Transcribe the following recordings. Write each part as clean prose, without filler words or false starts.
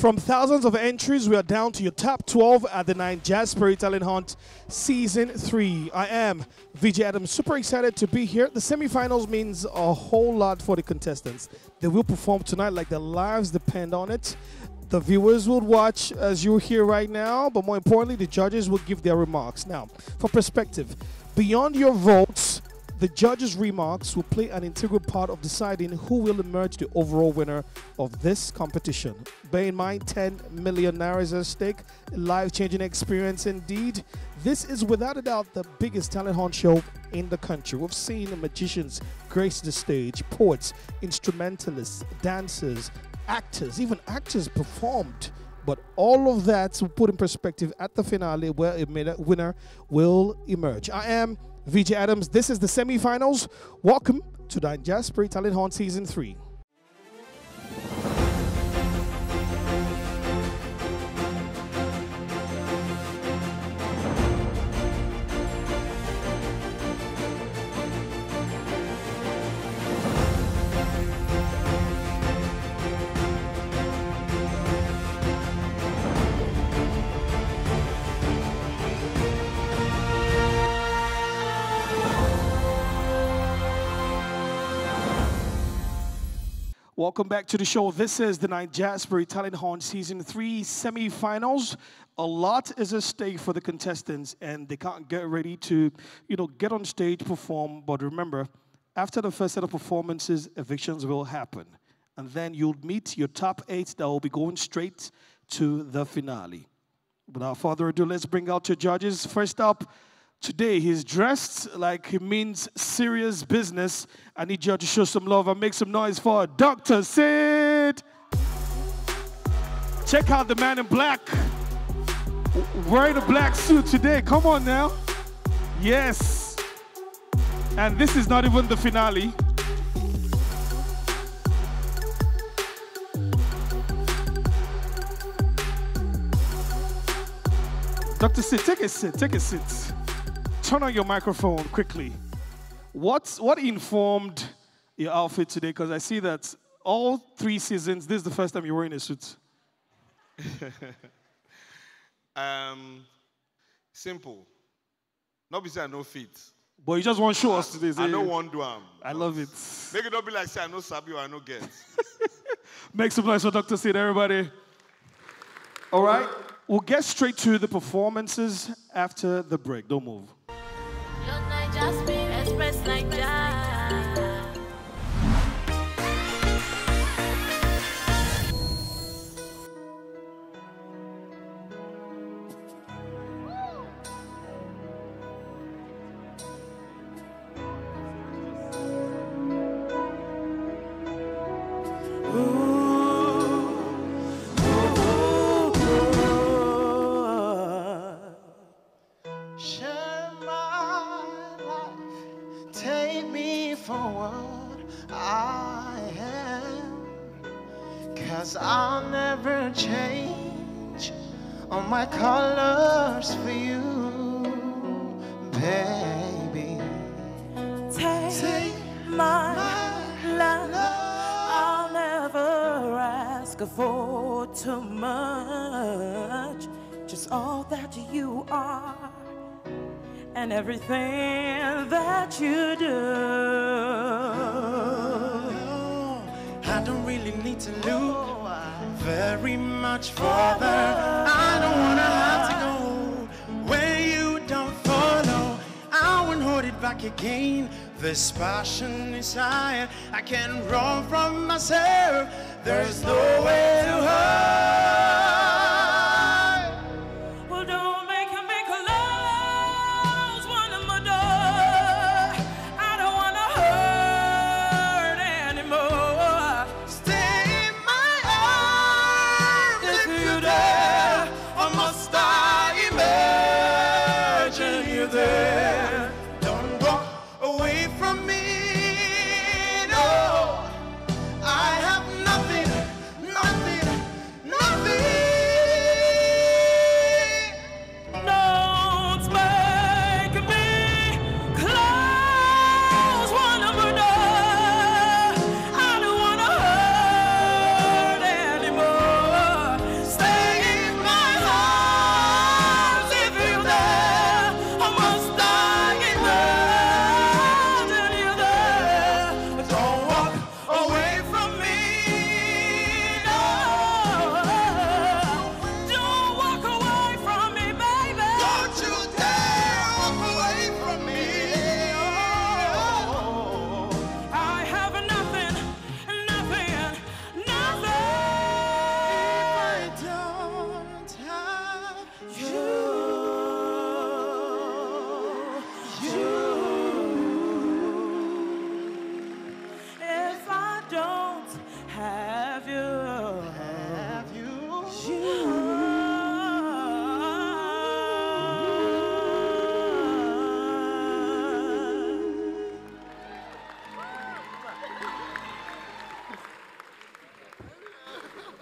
From thousands of entries, we are down to your top 12 at the DT_h Talent Hunt Season 3. I am Vj Adams, super excited to be here. The semi-finals means a whole lot for the contestants. They will perform tonight like their lives depend on it. The viewers will watch as you're here right now, but more importantly, the judges will give their remarks. Now, for perspective, beyond your votes, the judges' remarks will play an integral part of deciding who will emerge the overall winner of this competition. Bear in mind, 10 million naira is at stake, a life-changing experience indeed. This is without a doubt the biggest talent hunt show in the country. We've seen magicians grace the stage, poets, instrumentalists, dancers, actors, even actors performed. But all of that will put in perspective at the finale where a winner will emerge. I am Vj Adams, this is the semi-finals. Welcome to DT_h Talent Hunt Season 3. Welcome back to the show. This is the DT_h Talent Hunt Season 3 semi-finals. A lot is at stake for the contestants, and they can't get ready to, get on stage, perform. But remember, after the first set of performances, evictions will happen. And then you'll meet your top 8 that will be going straight to the finale. Without further ado, let's bring out your judges. First up, today, he's dressed like he means serious business. I need y'all to show some love and make some noise for Dr. Sid. Check out the man in black. Wearing a black suit today. Come on now. Yes. And this is not even the finale. Dr. Sid, take a seat, take a seat. Turn on your microphone quickly. What informed your outfit today? Because I see that all 3 seasons, this is the first time you're wearing a suit. Simple. Not be say I no fit. But you just want to show us today. I no want to am. I love it. Make it not be like say I no sabi or I no get. Make some noise for Dr. Sid, everybody. All right, we'll get straight to the performances after the break. Don't move. Everything that you do, I don't really need to look very much further. I don't wanna have to go where you don't follow. I won't hold it back again. This passion is higher. I can't run from myself. There's no way to hide.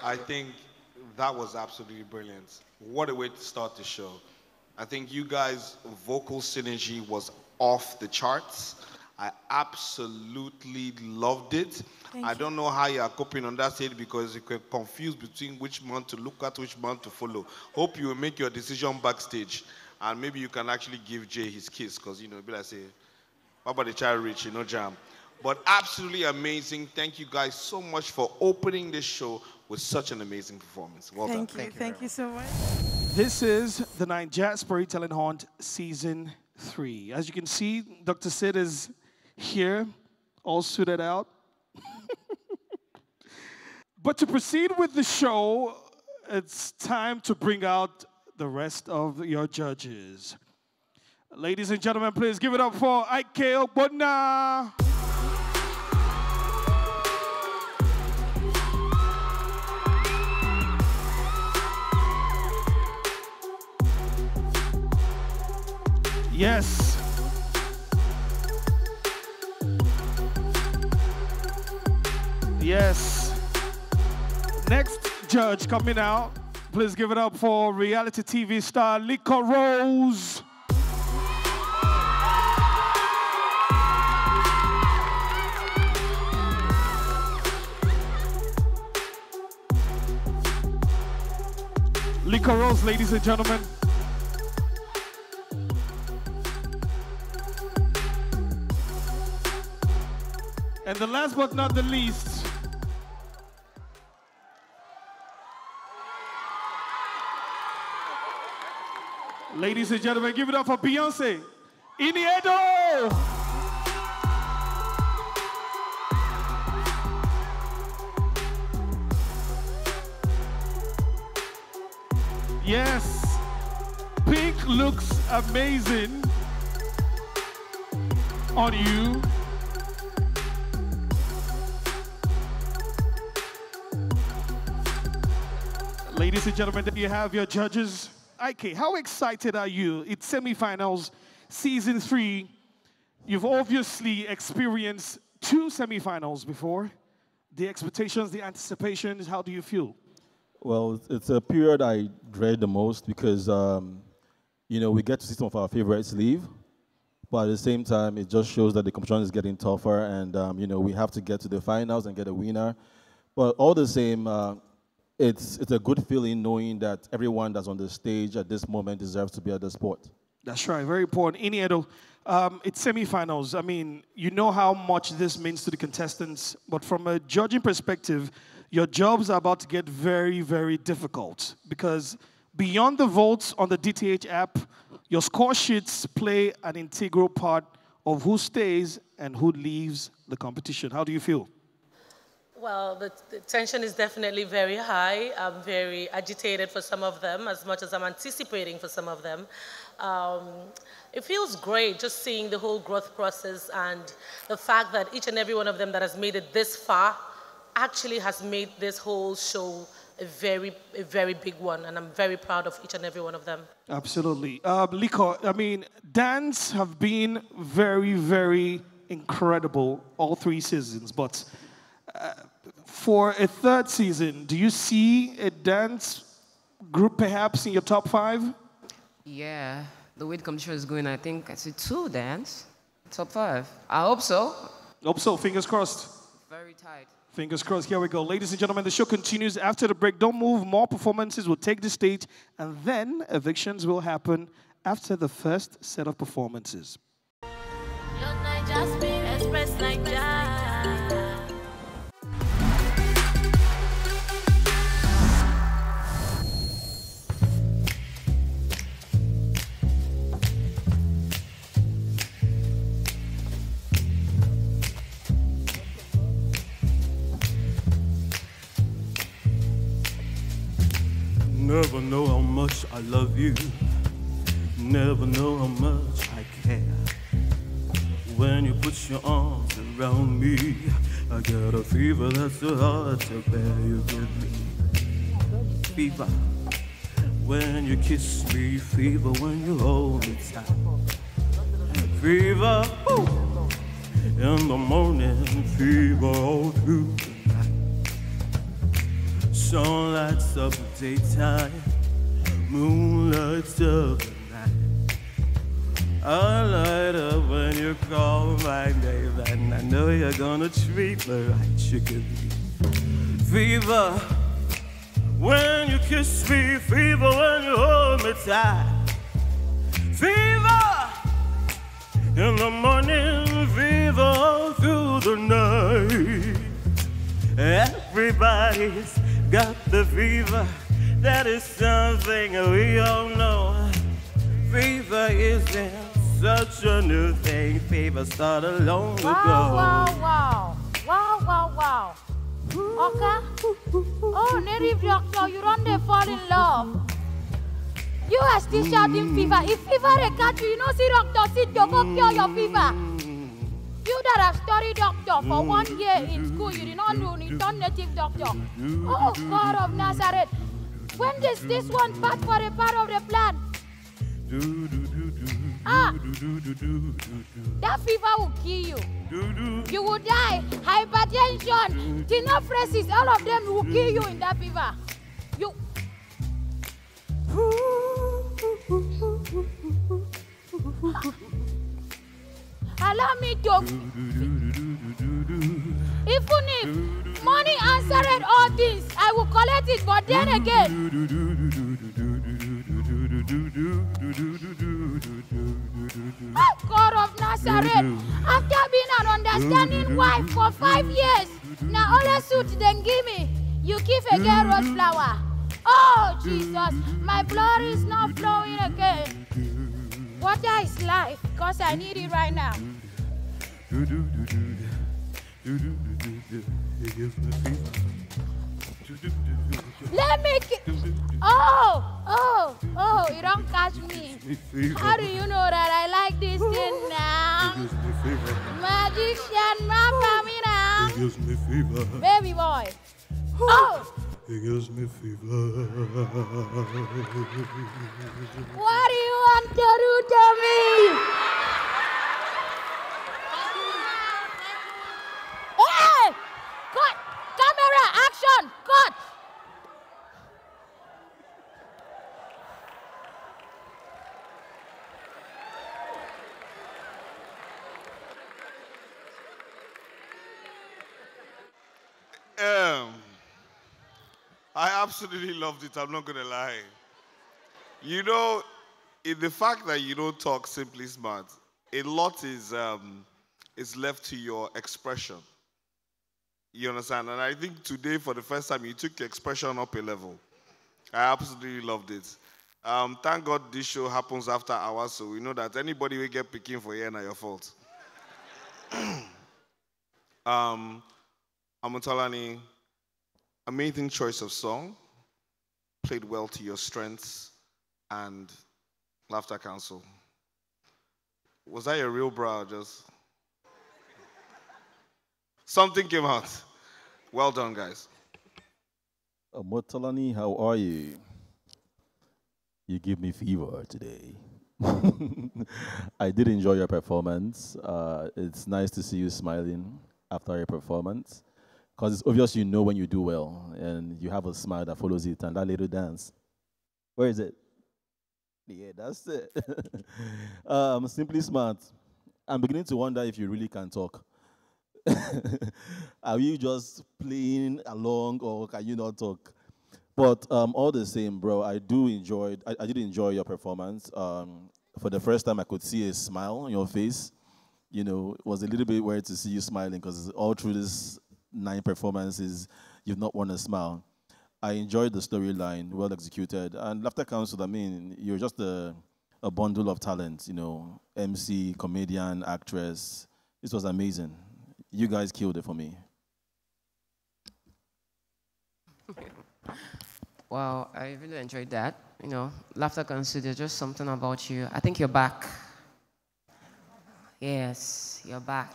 I think that was absolutely brilliant. What a way to start the show. I think you guys' vocal synergy was off the charts. I absolutely loved it. I don't know how you are coping on that stage because you were confused between which month to look at, which month to follow. Hope you will make your decision backstage. And maybe you can actually give Jay his kiss because, you know, be like, say, what about the child rich, you know, jam. But absolutely amazing. Thank you guys so much for opening this show with such an amazing performance. Well done. Thank you so much. This is the DTH Talent Hunt Season 3. As you can see, Dr. Sid is here, all suited out. But to proceed with the show, it's time to bring out the rest of your judges. Ladies and gentlemen, please give it up for Ik Ogbonna. Yes. Yes. Next judge coming out. Please give it up for reality TV star Liquorose. Liquorose, ladies and gentlemen. And the last but not the least, ladies and gentlemen, give it up for Beyonce, Ini Edo. Yes, pink looks amazing on you. Ladies and gentlemen, you have your judges. Okay, how excited are you? It's semi-finals, season 3. You've obviously experienced 2 semi-finals before. The expectations, the anticipations, how do you feel? Well, it's a period I dread the most because, you know, we get to see some of our favorites leave. But at the same time, it just shows that the competition is getting tougher and, you know, we have to get to the finals and get a winner. But all the same, it's a good feeling knowing that everyone that's on the stage at this moment deserves to be at the spot. That's right, very important. Ini Edo, it's semi-finals. I mean, you know how much this means to the contestants, but from a judging perspective, your jobs are about to get very, very difficult because beyond the votes on the DTH app, your score sheets play an integral part of who stays and who leaves the competition. How do you feel? Well, the tension is definitely very high. I'm very agitated for some of them, as much as I'm anticipating for some of them. It feels great just seeing the whole growth process and the fact that each and every one of them that has made it this far actually has made this whole show a very big one, and I'm very proud of each and every one of them. Absolutely. Liko, I mean, dance have been very, very incredible all 3 seasons, but for a 3rd season, do you see a dance group perhaps in your top 5? Yeah, the way the competition is going, I think I see 2 dance, top 5. I hope so. Hope so, fingers crossed. Very tight. Fingers crossed, here we go. Ladies and gentlemen, the show continues after the break. Don't move, more performances will take the stage, and then evictions will happen after the first set of performances. Never know how much I love you. Never know how much I care. When you put your arms around me, I get a fever that's so hard to bear. You give me fever when you kiss me, fever when you hold me tight. Fever ooh, in the morning, fever all through the night. Sun lights up the daytime, moon lights up the night. I light up when you call my name, and I know you're gonna treat me right. You could be fever when you kiss me, fever when you hold me tight, fever in the morning, fever all through the night. Everybody's got the fever, that is something we all know. Fever isn't such a new thing, fever started long ago. Wow, wow, wow, wow, wow, wow. Okay? Oh, native doctor, you don't dey fall in love. You are still shouting fever. If fever they catch you, you know, see Dr. Sid, you go cure your fever. You that have studied doctor for 1 year in school, you did not do you turn native doctor. Oh, God of Nazareth. When does this one part for a part of the plan? Ah, that fever will kill you. You will die. Hypertension, tenophresis, all of them will kill you in that fever. You. Allow me to. Even if money answered all things, I will collect it, but then again. Oh, God of Nazareth, after being an understanding wife for 5 years, now all the suit then give me, you give a girl rose flower. Oh, Jesus, my blood is not flowing again. Water is life, because I need it right now. Let me... Oh, you don't catch me. How do you know that I like this thing now? Magician, mama, me now. It gives me fever. Baby boy. Oh! It gives me fever. What do you want to do to me? Hey! Cut! Camera, action! Cut! I absolutely loved it, I'm not going to lie. You know, in the fact that you don't talk Simply Smart, a lot is left to your expression. You understand? And I think today, for the first time, you took your expression up a level. I absolutely loved it. Thank God this show happens after hours, so we know that anybody will get picking for here, not your fault. Omotolani, amazing choice of song, played well to your strengths, and Laughter Council. Was that your real bra or just? Something came out. Well done, guys. Omotolani, how are you? You give me fever today. I did enjoy your performance. It's nice to see you smiling after your performance. Because it's obvious you know when you do well, and you have a smile that follows it, and that little dance. Where is it? Yeah, that's it. Simply Smart. I'm beginning to wonder if you really can talk. Are you just playing along, or can you not talk? But all the same, bro, I did enjoy your performance. For the first time, I could see a smile on your face. You know, it was a little bit weird to see you smiling, because all through this 9 performances, you've not won a smile. I enjoyed the storyline, well executed. And Laughter Council, I mean, you're just a bundle of talent, you know, MC, comedian, actress. This was amazing. You guys killed it for me. Wow, I really enjoyed that. You know, Laughter Council, there's just something about you. I think you're back. Yes, you're back.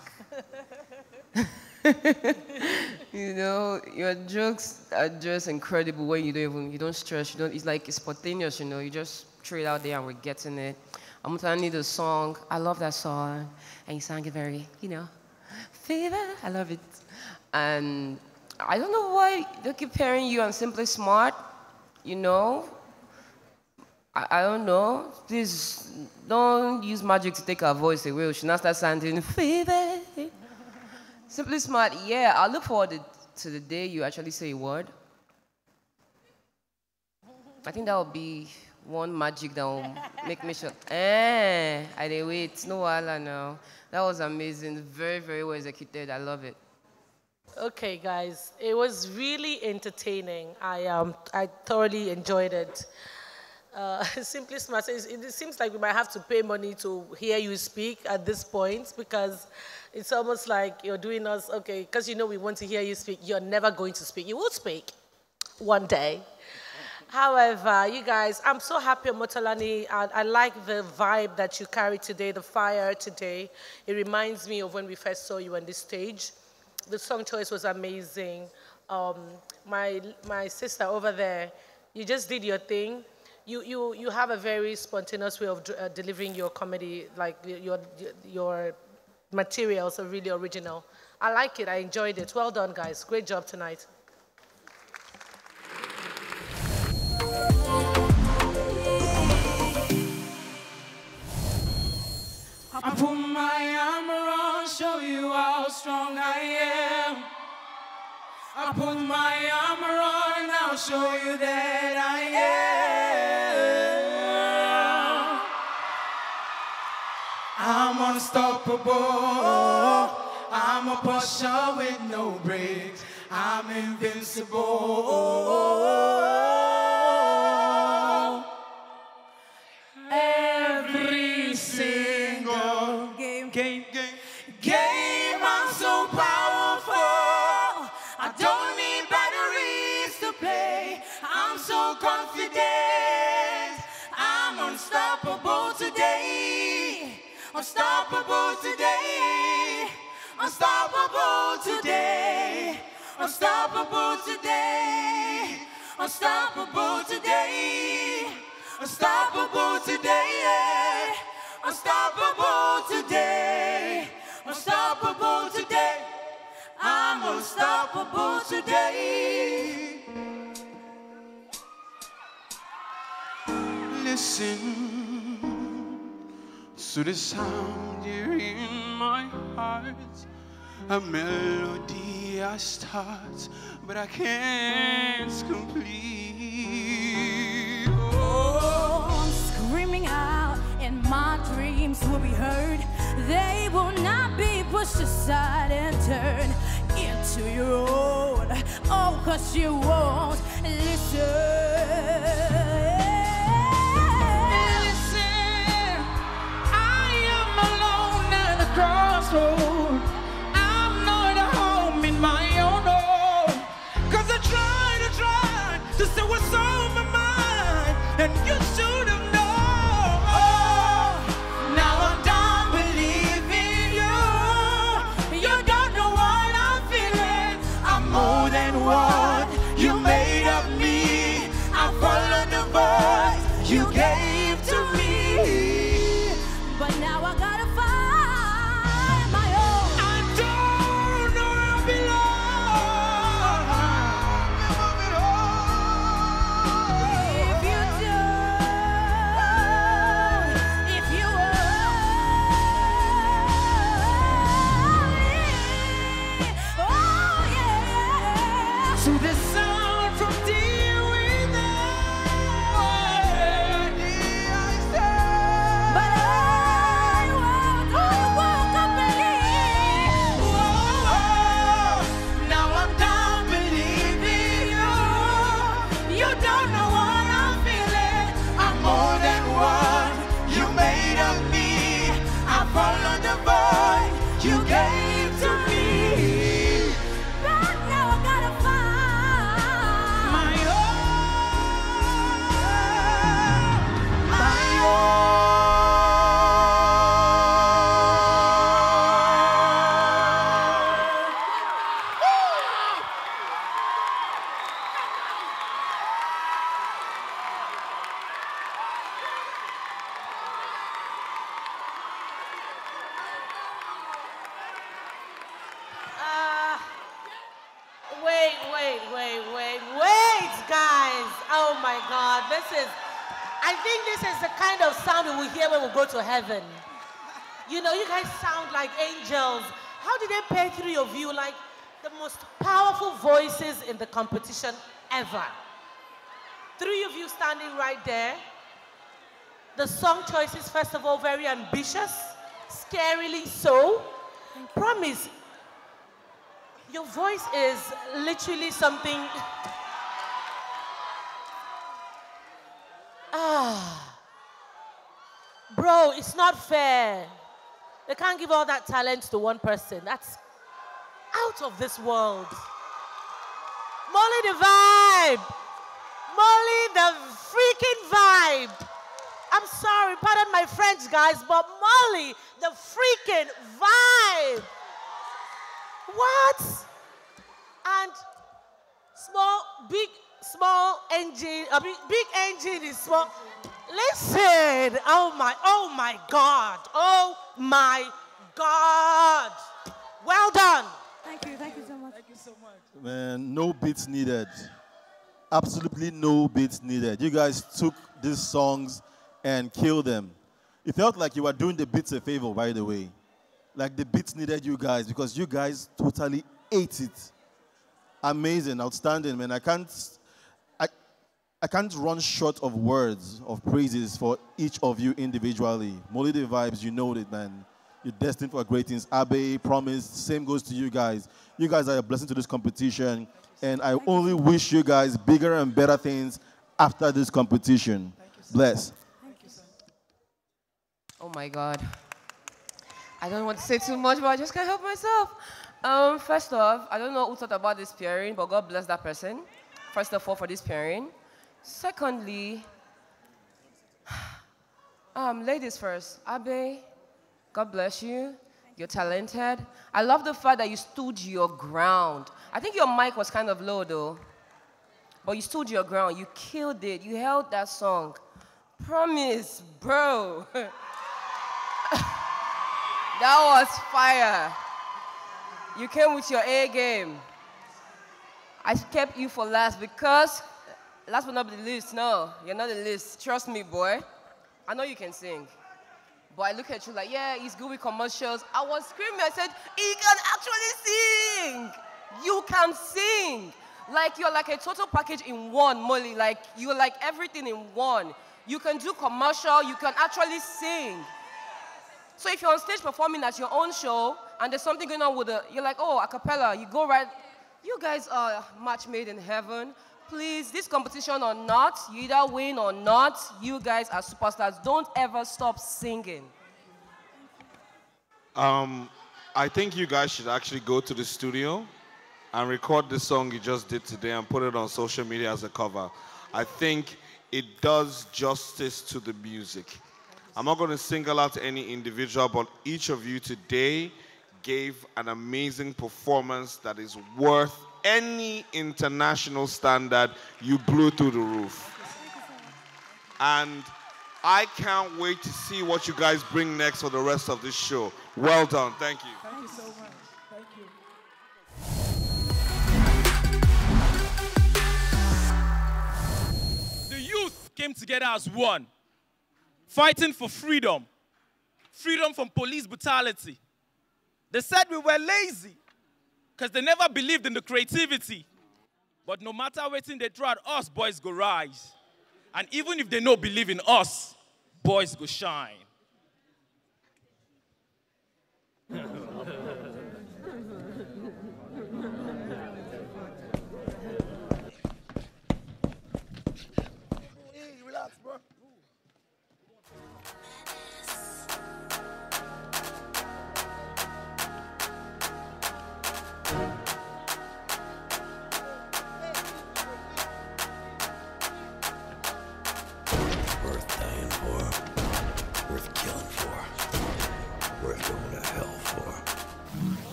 You know, your jokes are just incredible when you don't stress, it's like it's spontaneous, you know, you just throw it out there and we're getting it. Omotolani, the song, I love that song, and you sang it very, you know, fever, I love it. And I don't know why they keep pairing you on Simply Smart, you know? I don't know. Please don't use magic to take our voice away. We should not start sounding fever. Simply Smart, yeah, I look forward to the day you actually say a word. I think that will be one magic that will make me shut. I did wait. No, Allah, no. That was amazing. Very, very well executed. I love it. Okay, guys. It was really entertaining. I thoroughly enjoyed it. Simply Smart. It seems like we might have to pay money to hear you speak at this point, because it's almost like you're doing us, okay, because you know we want to hear you speak. You're never going to speak. You will speak one day. However, you guys, I'm so happy, Omotolani. I like the vibe that you carry today, the fire today. It reminds me of when we first saw you on this stage. The song choice was amazing. My sister over there, you just did your thing. You have a very spontaneous way of delivering your comedy, like your materials are really original. I like it. I enjoyed it. Well done, guys. Great job tonight. I put my arm around, show you how strong I am. I put my arm around, I'll show you that I am. I'm unstoppable. I'm a pusher with no brakes. I'm invincible. Unstoppable today, unstoppable today, unstoppable today, unstoppable today, unstoppable today, unstoppable today, unstoppable today, I'm unstoppable today. Listen to the sound here in my heart, a melody I start, but I can't complete. Oh, I'm screaming out, and my dreams will be heard. They will not be pushed aside and turned into your own. Oh, 'cause you won't listen. Crossroad, I'm not at home in my own home, 'cause I try to say what's on my mind, and you should have known. Oh, now I don't believe in you. You don't know what I'm feeling. I'm more than what you made of me. I followed the voice you gave to me, but now I gotta find. To the sound from deep within, I think this is the kind of sound we will hear when we go to heaven. You know, you guys sound like angels. How did they pay three of you like the most powerful voices in the competition ever? Three of you standing right there. The song choices, first of all, very ambitious, scarily so. Promise, your voice is literally something. Ah, bro, it's not fair. They can't give all that talent to one person. That's out of this world. Molly the Vibe. Molly the freaking Vibe. I'm sorry, pardon my French, guys, but Molly the freaking Vibe. What? And big engine is small. Listen, oh my God. Oh my God. Well done. Thank you so much. Thank you so much. Man, no beats needed. Absolutely no beats needed. You guys took these songs and killed them. It felt like you were doing the beats a favor, by the way. Like the beats needed you guys, because you guys totally ate it. Amazing, outstanding, man. I can't run short of words of praises for each of you individually. Molly the Vibes, you know it, man. You're destined for great things. Abe, Promise, same goes to you guys. You guys are a blessing to this competition, and I only wish you guys bigger and better things after this competition. Bless. Thank you, sir. Oh my God. I don't want to say too much, but I just can't help myself. First off, I don't know who thought about this pairing, but God bless that person. First of all, for this pairing. Secondly, ladies first. Abe, God bless you. You're talented. I love the fact that you stood your ground. I think your mic was kind of low, though. But you stood your ground. You killed it. You held that song. Promise, bro. That was fire. You came with your A game. I kept you for last because... Last but not the least, no, you're not the least. Trust me, boy. I know you can sing. But I look at you like, yeah, he's good with commercials. I was screaming, I said, he can actually sing. You can sing. Like, you're like a total package in one, Molly. Like, you're like everything in one. You can do commercial, you can actually sing. So if you're on stage performing at your own show, and there's something going on with it, you're like, oh, a cappella, you go right. You guys are match made in heaven. Please, this competition or not, you either win or not, you guys are superstars. Don't ever stop singing. I think you guys should actually go to the studio and record the song you just did today and put it on social media as a cover. I think it does justice to the music. I'm not going to single out any individual, but each of you today gave an amazing performance that is worth any international standard. You blew through the roof. And I can't wait to see what you guys bring next for the rest of this show. Well done. Thank you. Thank you so much. Thank you. The youth came together as one, fighting for freedom. Freedom from police brutality. They said we were lazy, because they never believed in the creativity. But no matter what they throw at us, boys go rise. And even if they no believe in us, boys go shine.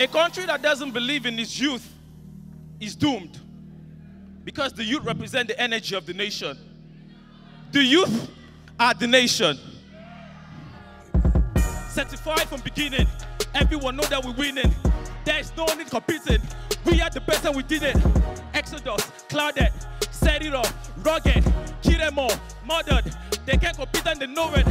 A country that doesn't believe in its youth is doomed, because the youth represent the energy of the nation. The youth are the nation. Certified from beginning, everyone know that we're winning. There's no need competing. We are the best and we did it. Exodus, Clouded, set it up, rugged, kill them all, murdered, they can't compete and they know it.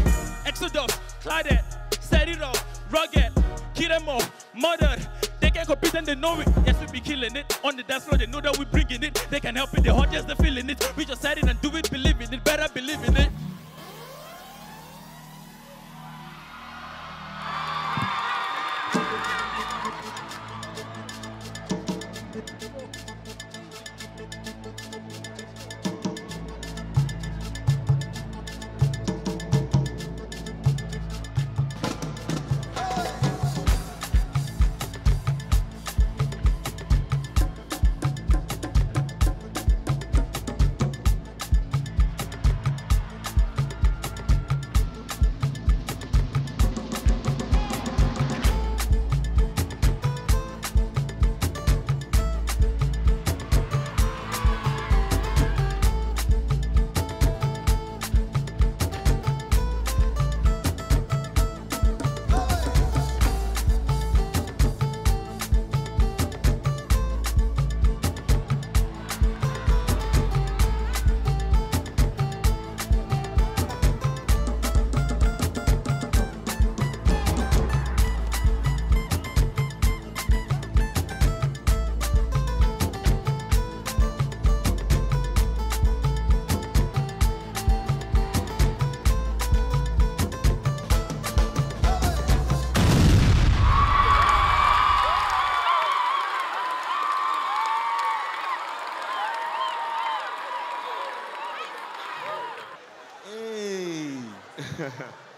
Exodus, Clouded, set it up, rugged, kill them all, murdered, they can't compete and they know it. Yes, we be killing it, on the dance floor they know that we bringing it, they can help it, the hunters they feeling it, we just set it and do it, believe in it, better believe in it.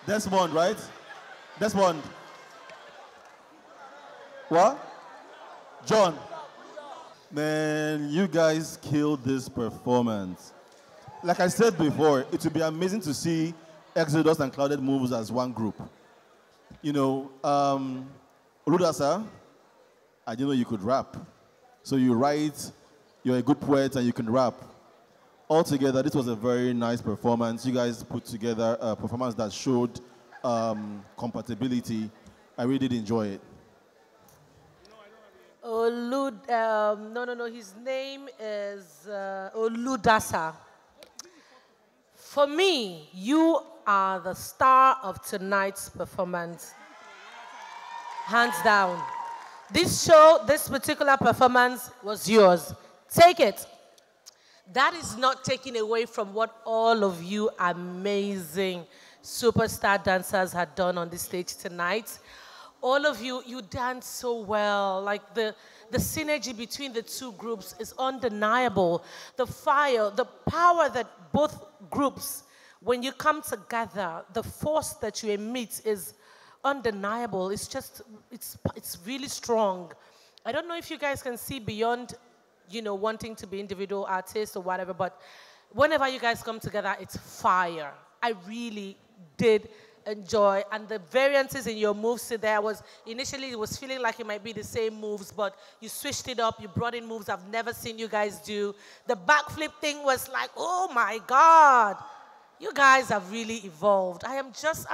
Desmond, right? Desmond. What? John. Man, you guys killed this performance. Like I said before, it would be amazing to see Exodus and Clouded Moves as one group. You know, Oludasa, I didn't know you could rap. So you write, you're a good poet, and you can rap. Altogether, this was a very nice performance. You guys put together a performance that showed compatibility. I really did enjoy it. His name is Oludasa. For me, you are the star of tonight's performance. Hands down. This show, this particular performance was yours. Take it. That is not taken away from what all of you amazing superstar dancers had done on this stage tonight. All of you, you danced so well. Like the synergy between the two groups is undeniable. The fire, the power that both groups, when you come together, the force that you emit is undeniable. It's just, it's really strong. I don't know if you guys can see beyond, you know, wanting to be individual artists or whatever, but whenever you guys come together, it's fire. I really did enjoy, and the variances in your moves today, initially it was feeling like it might be the same moves, but you switched it up, you brought in moves I've never seen you guys do. The backflip thing was like, oh my God, you guys have really evolved. I'm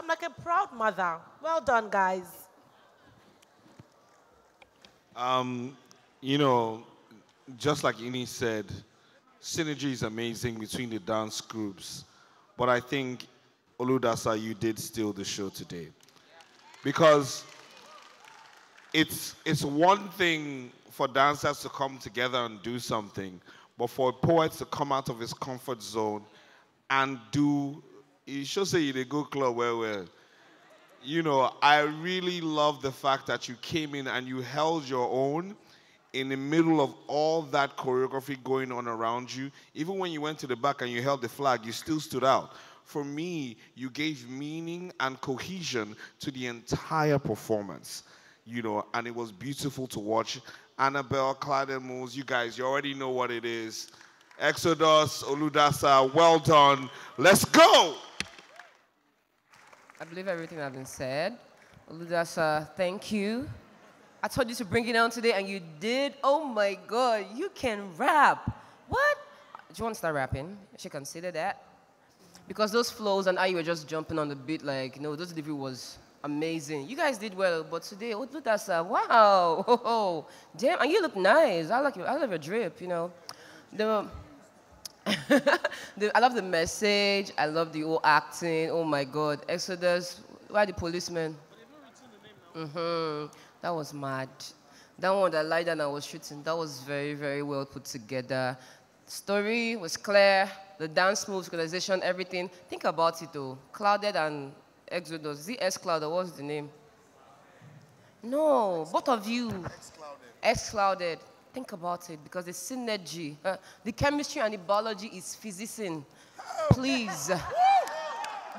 like a proud mother. Well done, guys. You know, just like Ini said, synergy is amazing between the dance groups. But I think, Oludasa, you did steal the show today. Because it's one thing for dancers to come together and do something, but for a poet to come out of his comfort zone and do, he should say they go club well. You know, I really love the fact that you came in and you held your own in the middle of all that choreography going on around you. Even when you went to the back and you held the flag, you still stood out. For me, you gave meaning and cohesion to the entire performance, you know, and it was beautiful to watch. Annabel, Clouded Moves, you guys, you already know what it is. Exodus, Oludasa, well done. Let's go. I believe everything has been said. Oludasa, thank you. I told you to bring it down today, and you did. Oh, my God. You can rap. What? Do you want to start rapping? You should consider that. Because those flows and how you were just jumping on the beat, like, no, those delivery was amazing. You guys did well, but today, Oludasa, wow. Oh, damn, and you look nice. I love your drip, you know. The, I love the message. I love the whole acting. Oh my God, Exodus. Why the policeman? But they've not written the name now. That was mad. That one that lied and I was shooting. That was very well put together. Story was clear. The dance moves, organization, everything. Think about it though. Clouded and Exodus. ZS Clouded. What's the name? No, both of you. X Clouded. Think about it, because the synergy, the chemistry and the biology is physicing. Please,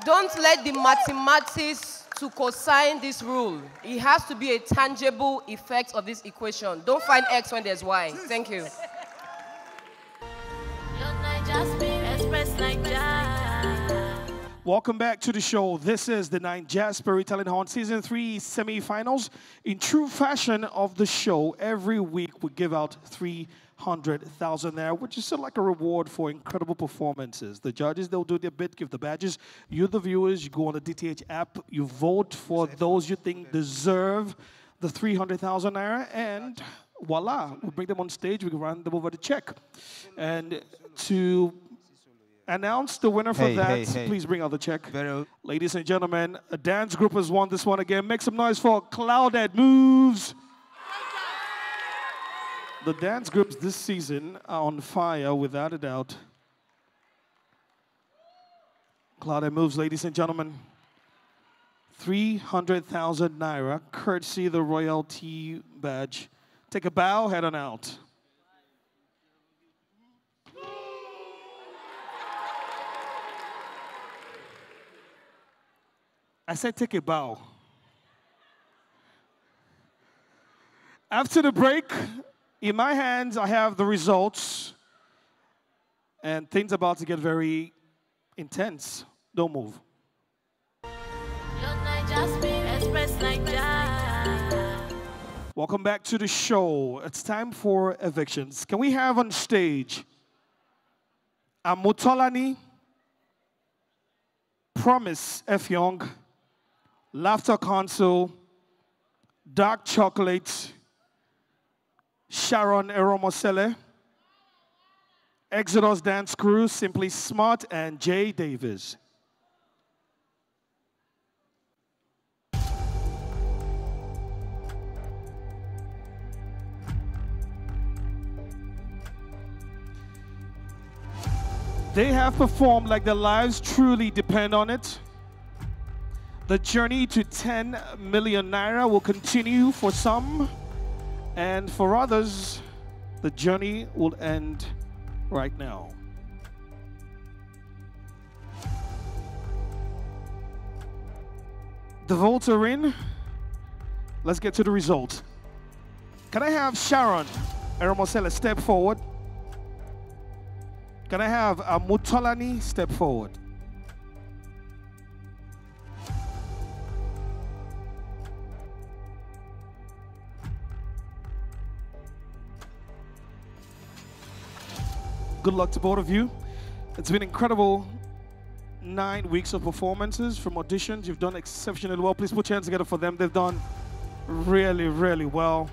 don't let the mathematics to cosine this rule. It has to be a tangible effect of this equation. Don't find X when there's Y. Thank you. Welcome back to the show. This is the DTH Talent Hunt Season 3 semi-finals. In true fashion of the show, every week we give out 300,000 there, which is sort of like a reward for incredible performances. The judges, they'll do their bit, give the badges. You, the viewers, you go on the DTH app, you vote for those you think deserve the 300,000 naira, and voila, we bring them on stage, we run them over the check. And to announce the winner for please bring out the check. Ladies and gentlemen, a dance group has won this one again. Make some noise for Clouded Moves. The dance groups this season are on fire, without a doubt. Clouded Moves, ladies and gentlemen. 300,000 naira, courtesy the royalty badge. Take a bow, head on out. I said take a bow. After the break, in my hands, I have the results. And things are about to get very intense. Don't move. Welcome back to the show. It's time for evictions. Can we have on stage Omotolani, Promise Effiong, Laughter Council, Dark Chocolate, Sharon Eromosele, Exodus Dance Crew, Simply Smart, and Jay Davis. They have performed like their lives truly depend on it. The journey to 10 million naira will continue for some, and for others, the journey will end right now. The votes are in. Let's get to the results. Can I have Sharon Eromosele step forward? Can I have Omotolani step forward? Good luck to both of you. It's been incredible 9 weeks of performances from auditions. You've done exceptionally well. Please put your hands together for them. They've done really well.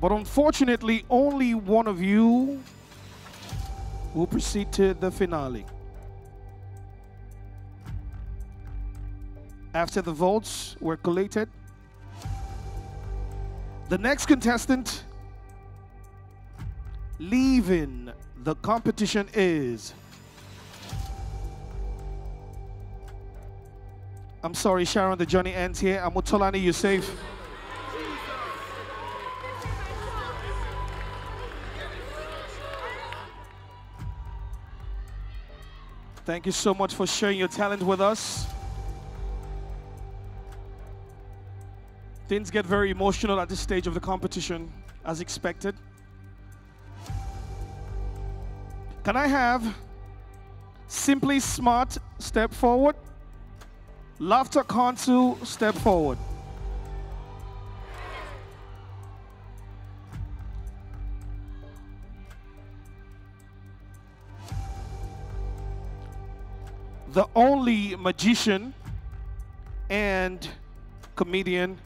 But unfortunately, only one of you will proceed to the finale. After the votes were collated, the next contestant leaving the competition is... I'm sorry, Sharon, the journey ends here. Omotolani, you're safe. Thank you so much for sharing your talent with us. Things get very emotional at this stage of the competition, as expected. Can I have Simply Smart step forward? Laughter Council step forward. The only magician and comedian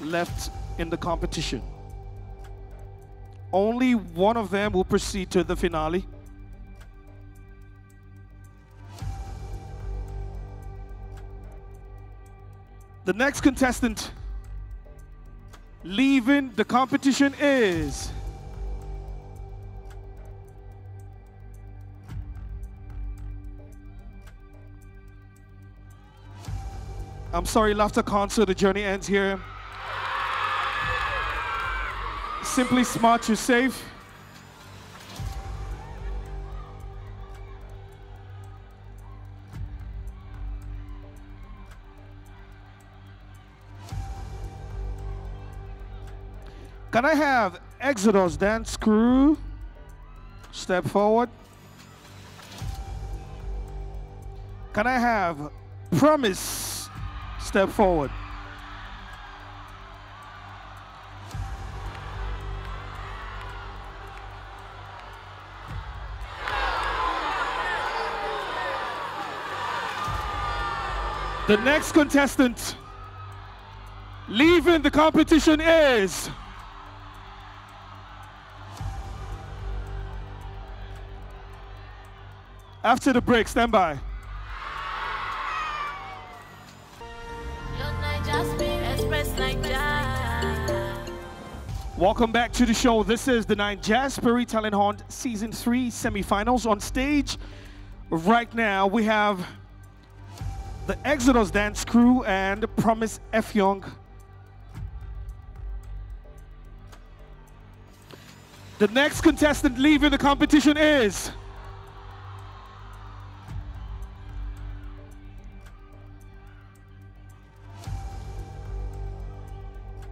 left in the competition. Only one of them will proceed to the finale. The next contestant leaving the competition is I'm sorry, Laughter Council, the journey ends here. Simply Smart, you're safe. Can I have Exodus Dance Crew step forward? Can I have Promise step forward? The next contestant leaving the competition is after the break, stand by. Welcome back to the show. This is the DTH Talent Hunt Season 3 semi-finals. On stage right now, we have the Exodus Dance Crew and Promise Effiong. The next contestant leaving the competition is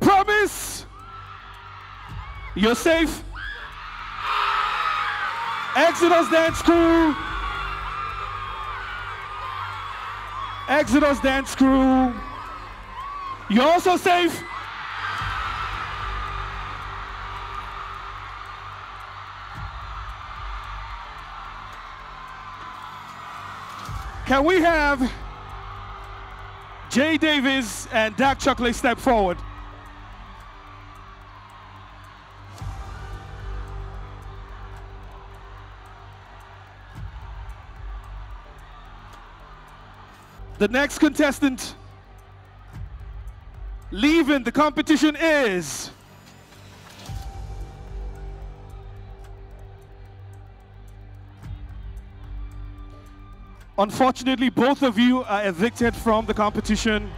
Promise. You're safe. Exodus Dance Crew. Exodus Dance Crew, you're also safe. Can we have Jay Davis and Dark Chocolate step forward? The next contestant leaving the competition is unfortunately, both of you are evicted from the competition.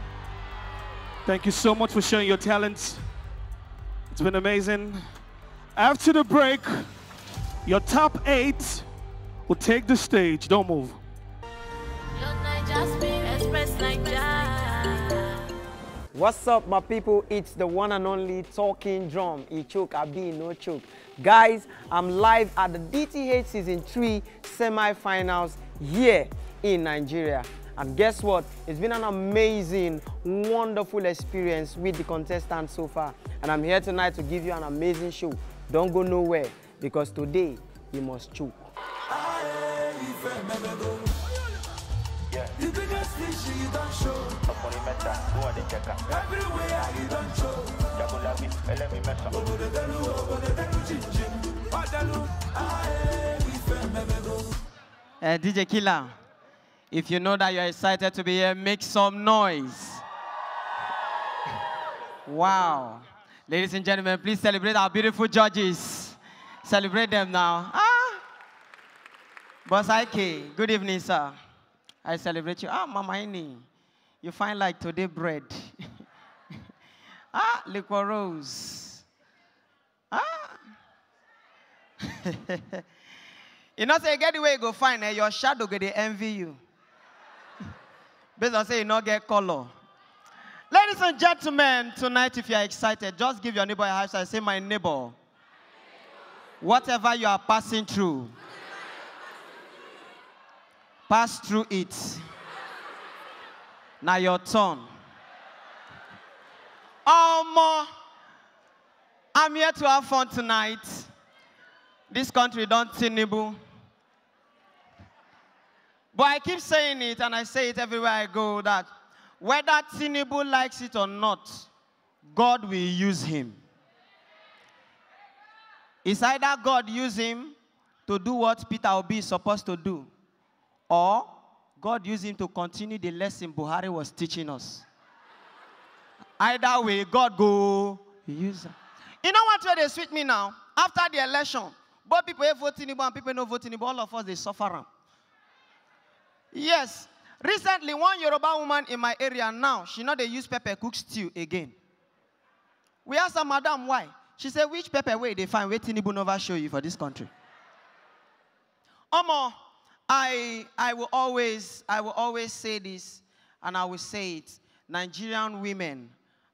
Thank you so much for showing your talents. It's been amazing. After the break, your top 8 will take the stage. Don't move. What's up, my people? It's the one and only Talking Drum. I choke, I be no choke. Guys, I'm live at the DTH Season 3 semi-finals here in Nigeria. And guess what? It's been an amazing, wonderful experience with the contestants so far. And I'm here tonight to give you an amazing show. Don't go nowhere, because today, you must choke. DJ Killer, if you know that you're excited to be here, make some noise. Wow. Ladies and gentlemen, please celebrate our beautiful judges. Celebrate them now. Ah. Boss Ike, good evening, sir. I celebrate you. Ah, Mama Ini, you find like today bread. Ah, Liquorose. Ah. You know, say, get the way you go find, eh? Your shadow go dey envy you. Based on say, you not get color. Ladies and gentlemen, tonight, if you are excited, just give your neighbor a high five. Say, my neighbor, whatever you are passing through, pass through it. Now your turn. I'm here to have fun tonight. This country don't Tinubu. But I keep saying it, and I say it everywhere I go, that whether Tinubu likes it or not, God will use him. It's either God use him to do what Peter Obi is supposed to do, or God used him to continue the lesson Buhari was teaching us. Either way, God go use him. You know what they sweet me now? After the election, both people are voting and people no voting, but all of us, they suffer. Yes. Recently, one Yoruba woman in my area now, she know they use pepper cook stew again. We asked her, madam, why? She said, which pepper way they find? Wait till Tinubu never show you for this country. Omo, I will always say this, and I will say it. Nigerian women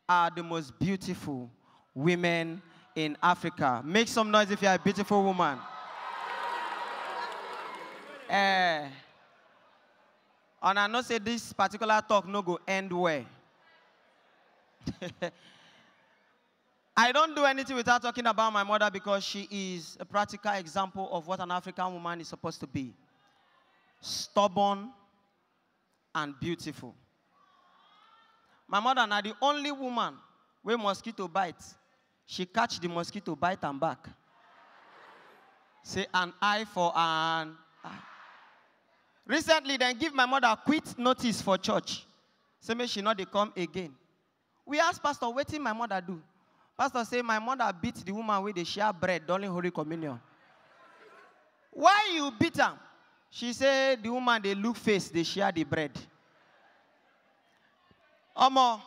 are the most beautiful women in Africa. Make some noise if you're a beautiful woman. And I know say this particular talk no go end well. I don't do anything without talking about my mother because she is a practical example of what an African woman is supposed to be. Stubborn and beautiful. My mother na the only woman where mosquito bites. She catch the mosquito, bite and back. Say an eye for an eye. Recently, then give my mother a quit notice for church. Say me she not they come again. We asked pastor, what did my mother do? Pastor say, my mother beat the woman with the share bread during Holy Communion. Why you beat her? She said, the woman, they look face, they share the bread. Omo,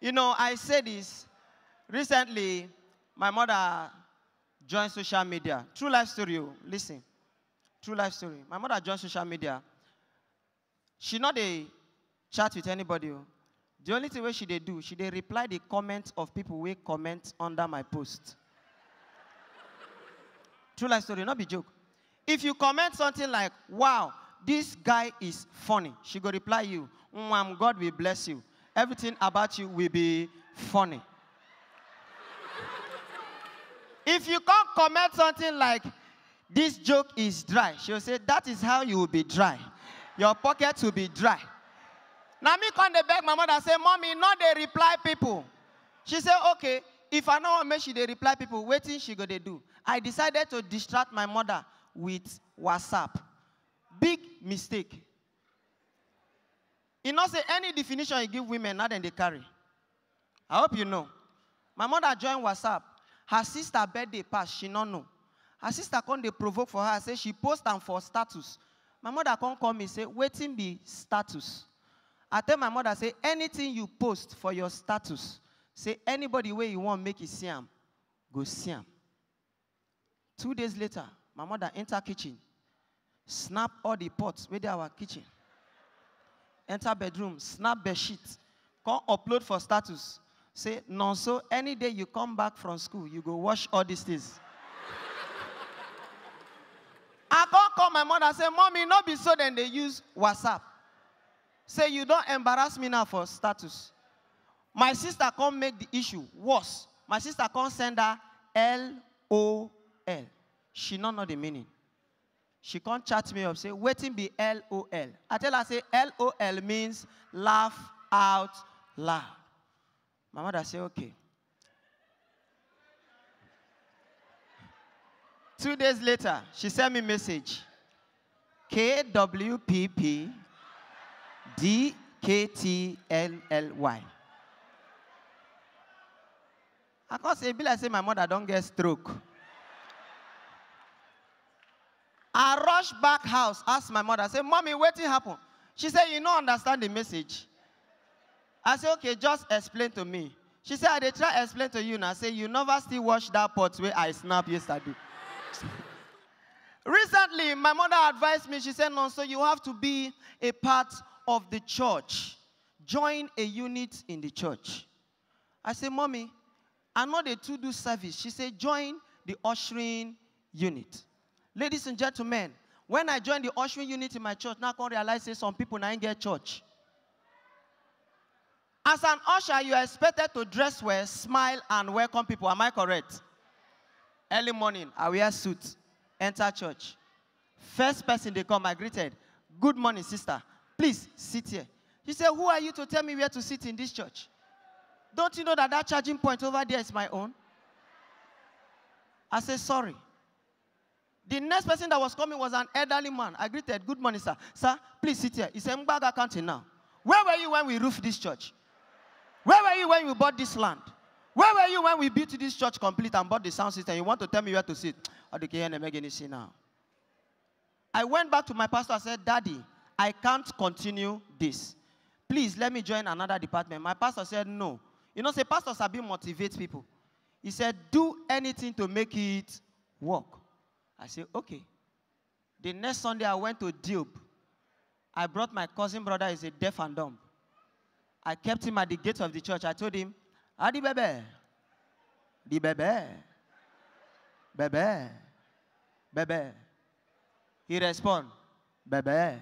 you know, I say this. Recently, my mother joined social media. True life story, listen. True life story. My mother joined social media. She not a chat with anybody. The only thing she they do, she they reply the comments of people who comment under my post. True life story, not be joke. If you comment something like, wow, this guy is funny, she go reply you, God will bless you. Everything about you will be funny. If you can't comment something like, this joke is dry, she'll say, that is how you will be dry. Your pockets will be dry. Now me come to beg my mother, say, mommy, not they reply people. She said, okay, if I know make she they reply people, waiting she go they do. I decided to distract my mother with WhatsApp. Big mistake. You know, say any definition you give women, not then they carry. I hope you know. My mother joined WhatsApp. Her sister birthday passed, she no know. Her sister come they provoke for her, say she post am for status. My mother come call me, say, waiting be status. I tell my mother, say, anything you post for your status, say anybody where you want make it see am, go see am. 2 days later, my mother enter kitchen, snap all the pots within our kitchen, enter bedroom, snap bed sheet, come upload for status. Say, no, so any day you come back from school, you go wash all these things. I can't call my mother, say, mommy, not be so then they use WhatsApp. Say, you don't embarrass me now for status. My sister can't make the issue worse. My sister can't send her LOL. She don't know the meaning. She can't chat me up, say, waiting be LOL. I tell her, say, LOL means laugh out loud. My mother said, okay. 2 days later, she sent me a message. KWPPDKTLLY. I can't say, Bill, I say, my mother don't get stroke. I rushed back house, asked my mother, I said, mommy, what happened? She said, you don't understand the message. I said, okay, just explain to me. She said, I did try to explain to you now. I said, you never still watch that pot where I snapped yesterday. Recently, my mother advised me, she said, no, so you have to be a part of the church. Join a unit in the church. I said, mommy, I know they too do service. She said, join the ushering unit. Ladies and gentlemen, when I joined the ushering unit in my church, now I can realize say, some people now ain't get church. As an usher, you are expected to dress well, smile, and welcome people. Am I correct? Early morning, I wear suit, enter church. First person they come, I greeted. Good morning, sister. Please, sit here. She said, who are you to tell me where to sit in this church? Don't you know that that charging point over there is my own? I said, sorry. The next person that was coming was an elderly man. I greeted, good morning, sir. Sir, please sit here. He said, Mbaga County now. Where were you when we roofed this church? Where were you when we bought this land? Where were you when we built this church complete and bought the sound system? You want to tell me where to sit? I went back to my pastor and said, Daddy, I can't continue this. Please, let me join another department. My pastor said, no. You know, say, pastors have been motivating people. He said, do anything to make it work. I said, okay. The next Sunday, I went to Dube. I brought my cousin brother, he's a deaf and dumb. I kept him at the gates of the church. I told him, Adi bebe, di bebe, bebe, bebe. He responded, bebe.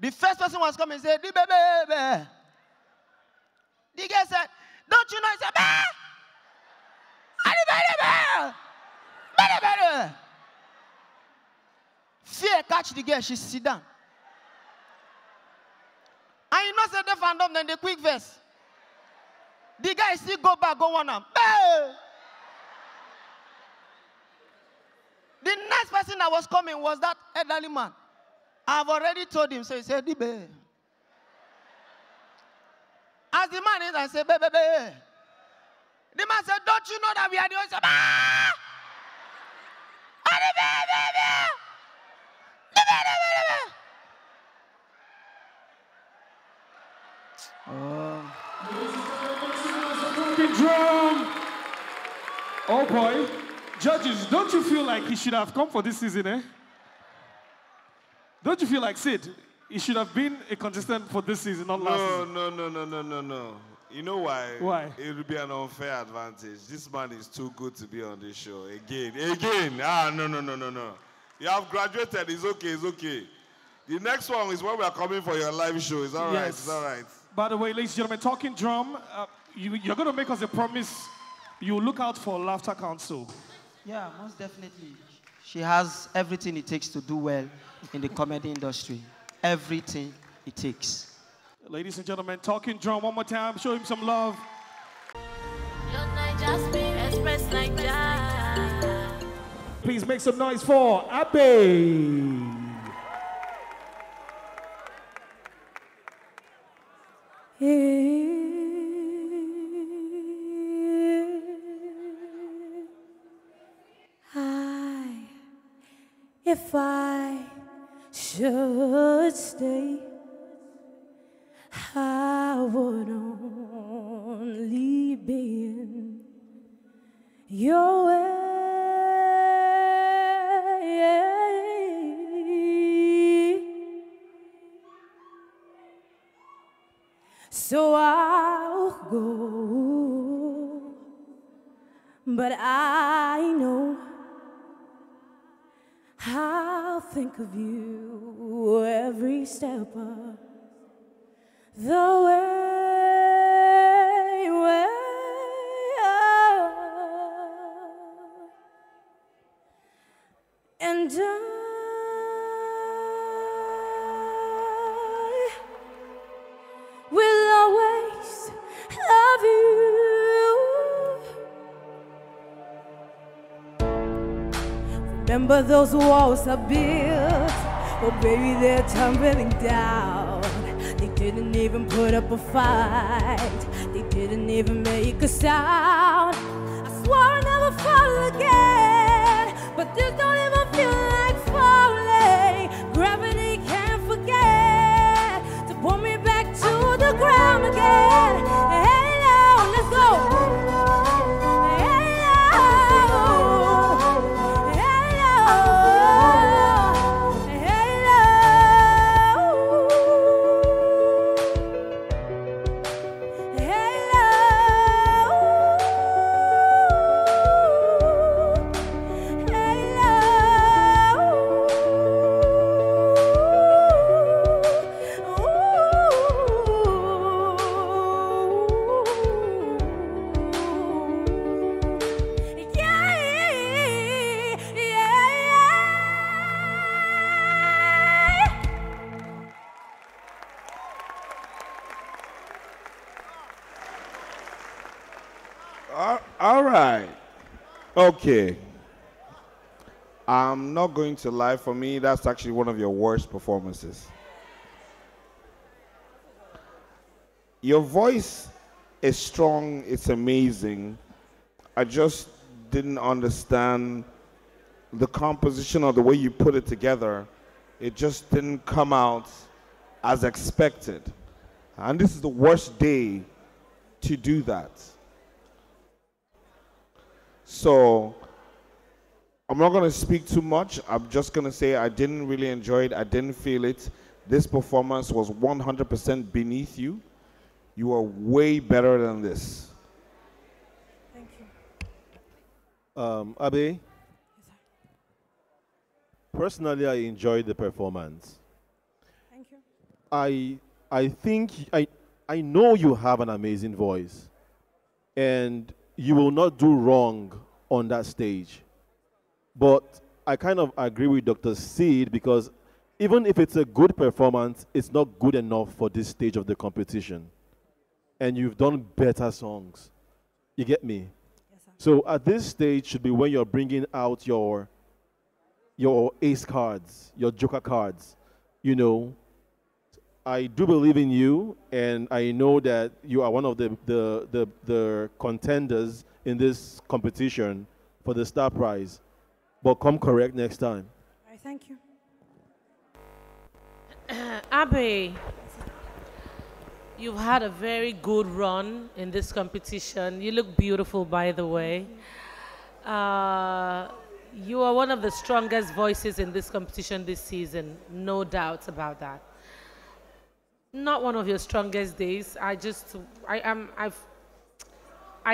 The first person was coming and said, di bebe, bebe. The guy said, don't you know? He said, bebe, Adi bebe, bebe, bebe. Fear catch the girl, she sit down. And you know, say they found them, then the quick verse. The guy still go back, go on them. The next person that was coming was that elderly man. I've already told him, so he said, Dibe. As the man is, I said, Baby, baby. The man said, don't you know that we are the ones? Ah! Oh. The drum. Oh boy, judges, don't you feel like he should have come for this season, eh? Don't you feel like Sid? He should have been a contestant for this season, not last season. No. You know why? Why? It would be an unfair advantage. This man is too good to be on this show again. No. You have graduated. It's okay. The next one is when we are coming for your live show. It's all right. Yes. It's all right. By the way, ladies and gentlemen, Talking Drum, you're going to make us a promise. You look out for Laughter Council. Yeah, most definitely. She has everything it takes to do well in the comedy industry. Everything it takes. Ladies and gentlemen, Talking Drum, one more time. Show him some love. Please make some noise for Abe. If I should stay, I would only be in your way. So I'll go, but I know I'll think of you every step of the way. And I will always love you. Remember those walls I built, oh baby, they're tumbling down. They didn't even put up a fight. They didn't even make a sound. I swore I'd never fall again, but this don't even feel like falling. Gravity can't forget to pull me back to the ground again. Hey now, let's go. Okay. I'm not going to lie. For me, that's actually one of your worst performances. Your voice is strong. It's amazing. I just didn't understand the composition or the way you put it together. It just didn't come out as expected. And this is the worst day to do that. So I'm not going to speak too much. I'm just going to say I didn't really enjoy it. I didn't feel it. This performance was 100% beneath you. You are way better than this. Thank you. Abe? Personally, I enjoyed the performance. Thank you. I know you have an amazing voice, and you will not do wrong on that stage. But I kind of agree with Dr. Sid, because even if it's a good performance, it's not good enough for this stage of the competition. And you've done better songs. You get me? Yes, sir. So at this stage should be when you're bringing out your ace cards, your joker cards, you know. I do believe in you, and I know that you are one of the contenders in this competition for the Star Prize, but come correct next time. All right, thank you. Abe, you've had a very good run in this competition. You look beautiful, by the way. You are one of the strongest voices in this competition this season, no doubts about that. Not one of your strongest days. I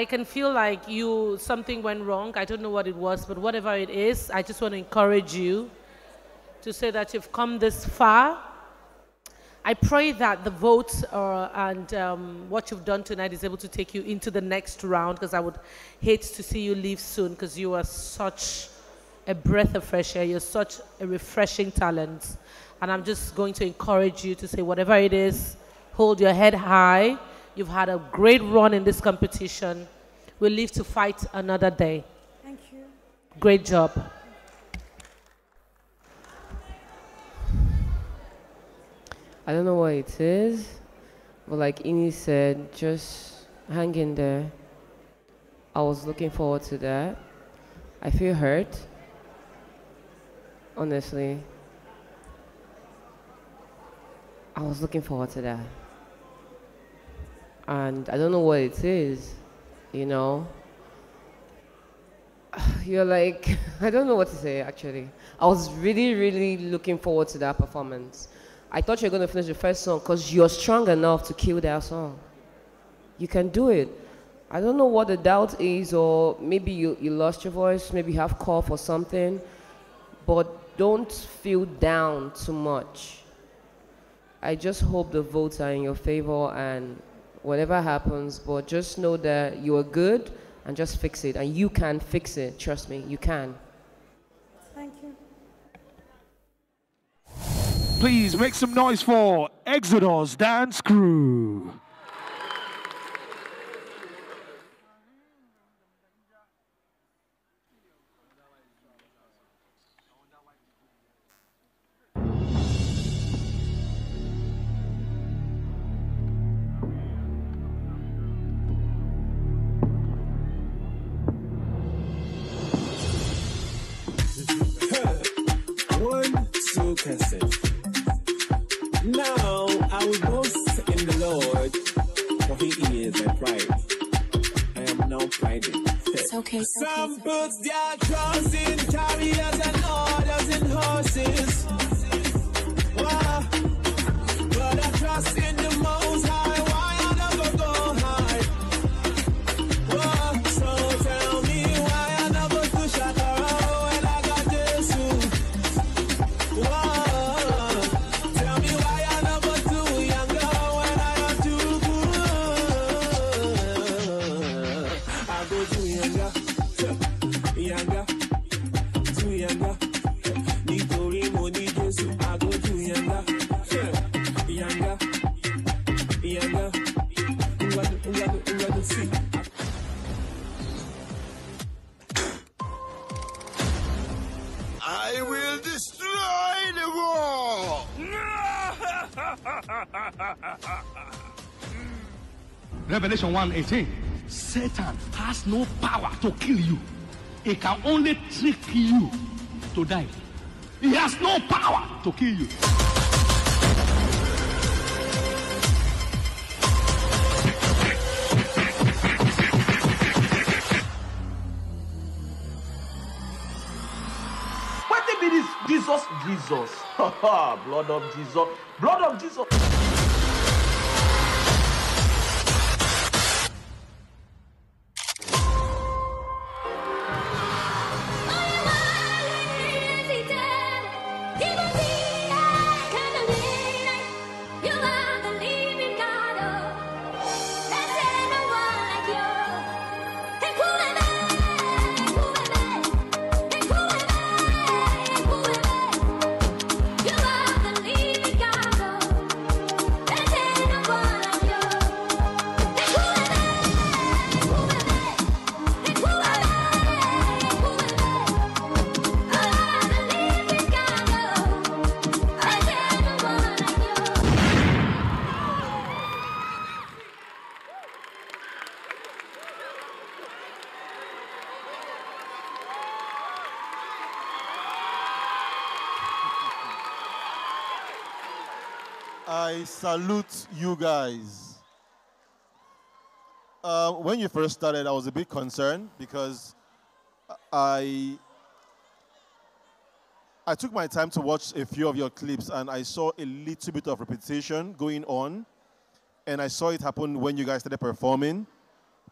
can feel like something went wrong. I don't know what it was, but whatever it is, I just want to encourage you to say that you've come this far. I pray that the votes and what you've done tonight is able to take you into the next round, because I would hate to see you leave soon, because you are such a breath of fresh air. You're such a refreshing talent. And I'm just going to encourage you to say whatever it is, hold your head high. You've had a great run in this competition. We'll live to fight another day. Thank you. Great job. I don't know what it is, but like Ini said, just hang in there. I was looking forward to that. I feel hurt, honestly. I was looking forward to that. And I don't know what it is, you know? You're like, I don't know what to say, actually. I was really, really looking forward to that performance. I thought you were going to finish the first song because you're strong enough to kill that song. You can do it. I don't know what the doubt is, or maybe you lost your voice, maybe you have cough or something, but don't feel down too much. I just hope the votes are in your favor and whatever happens, but just know that you are good and just fix it. And you can fix it. Trust me, you can. Thank you. Please make some noise for Exodus Dance Crew. Now I will boast in the Lord, for He is my pride. I am now priding. Okay, some put their trust in chariots and others in horses. Wow. But I trust in the Most High. Revelation 1:18. Satan has no power to kill you. He can only trick you to die. He has no power to kill you. Jesus, Jesus, blood of Jesus, blood of Jesus. I salute you guys. When you first started, I was a bit concerned because I took my time to watch a few of your clips and I saw a little bit of repetition going on. And I saw it happen when you guys started performing.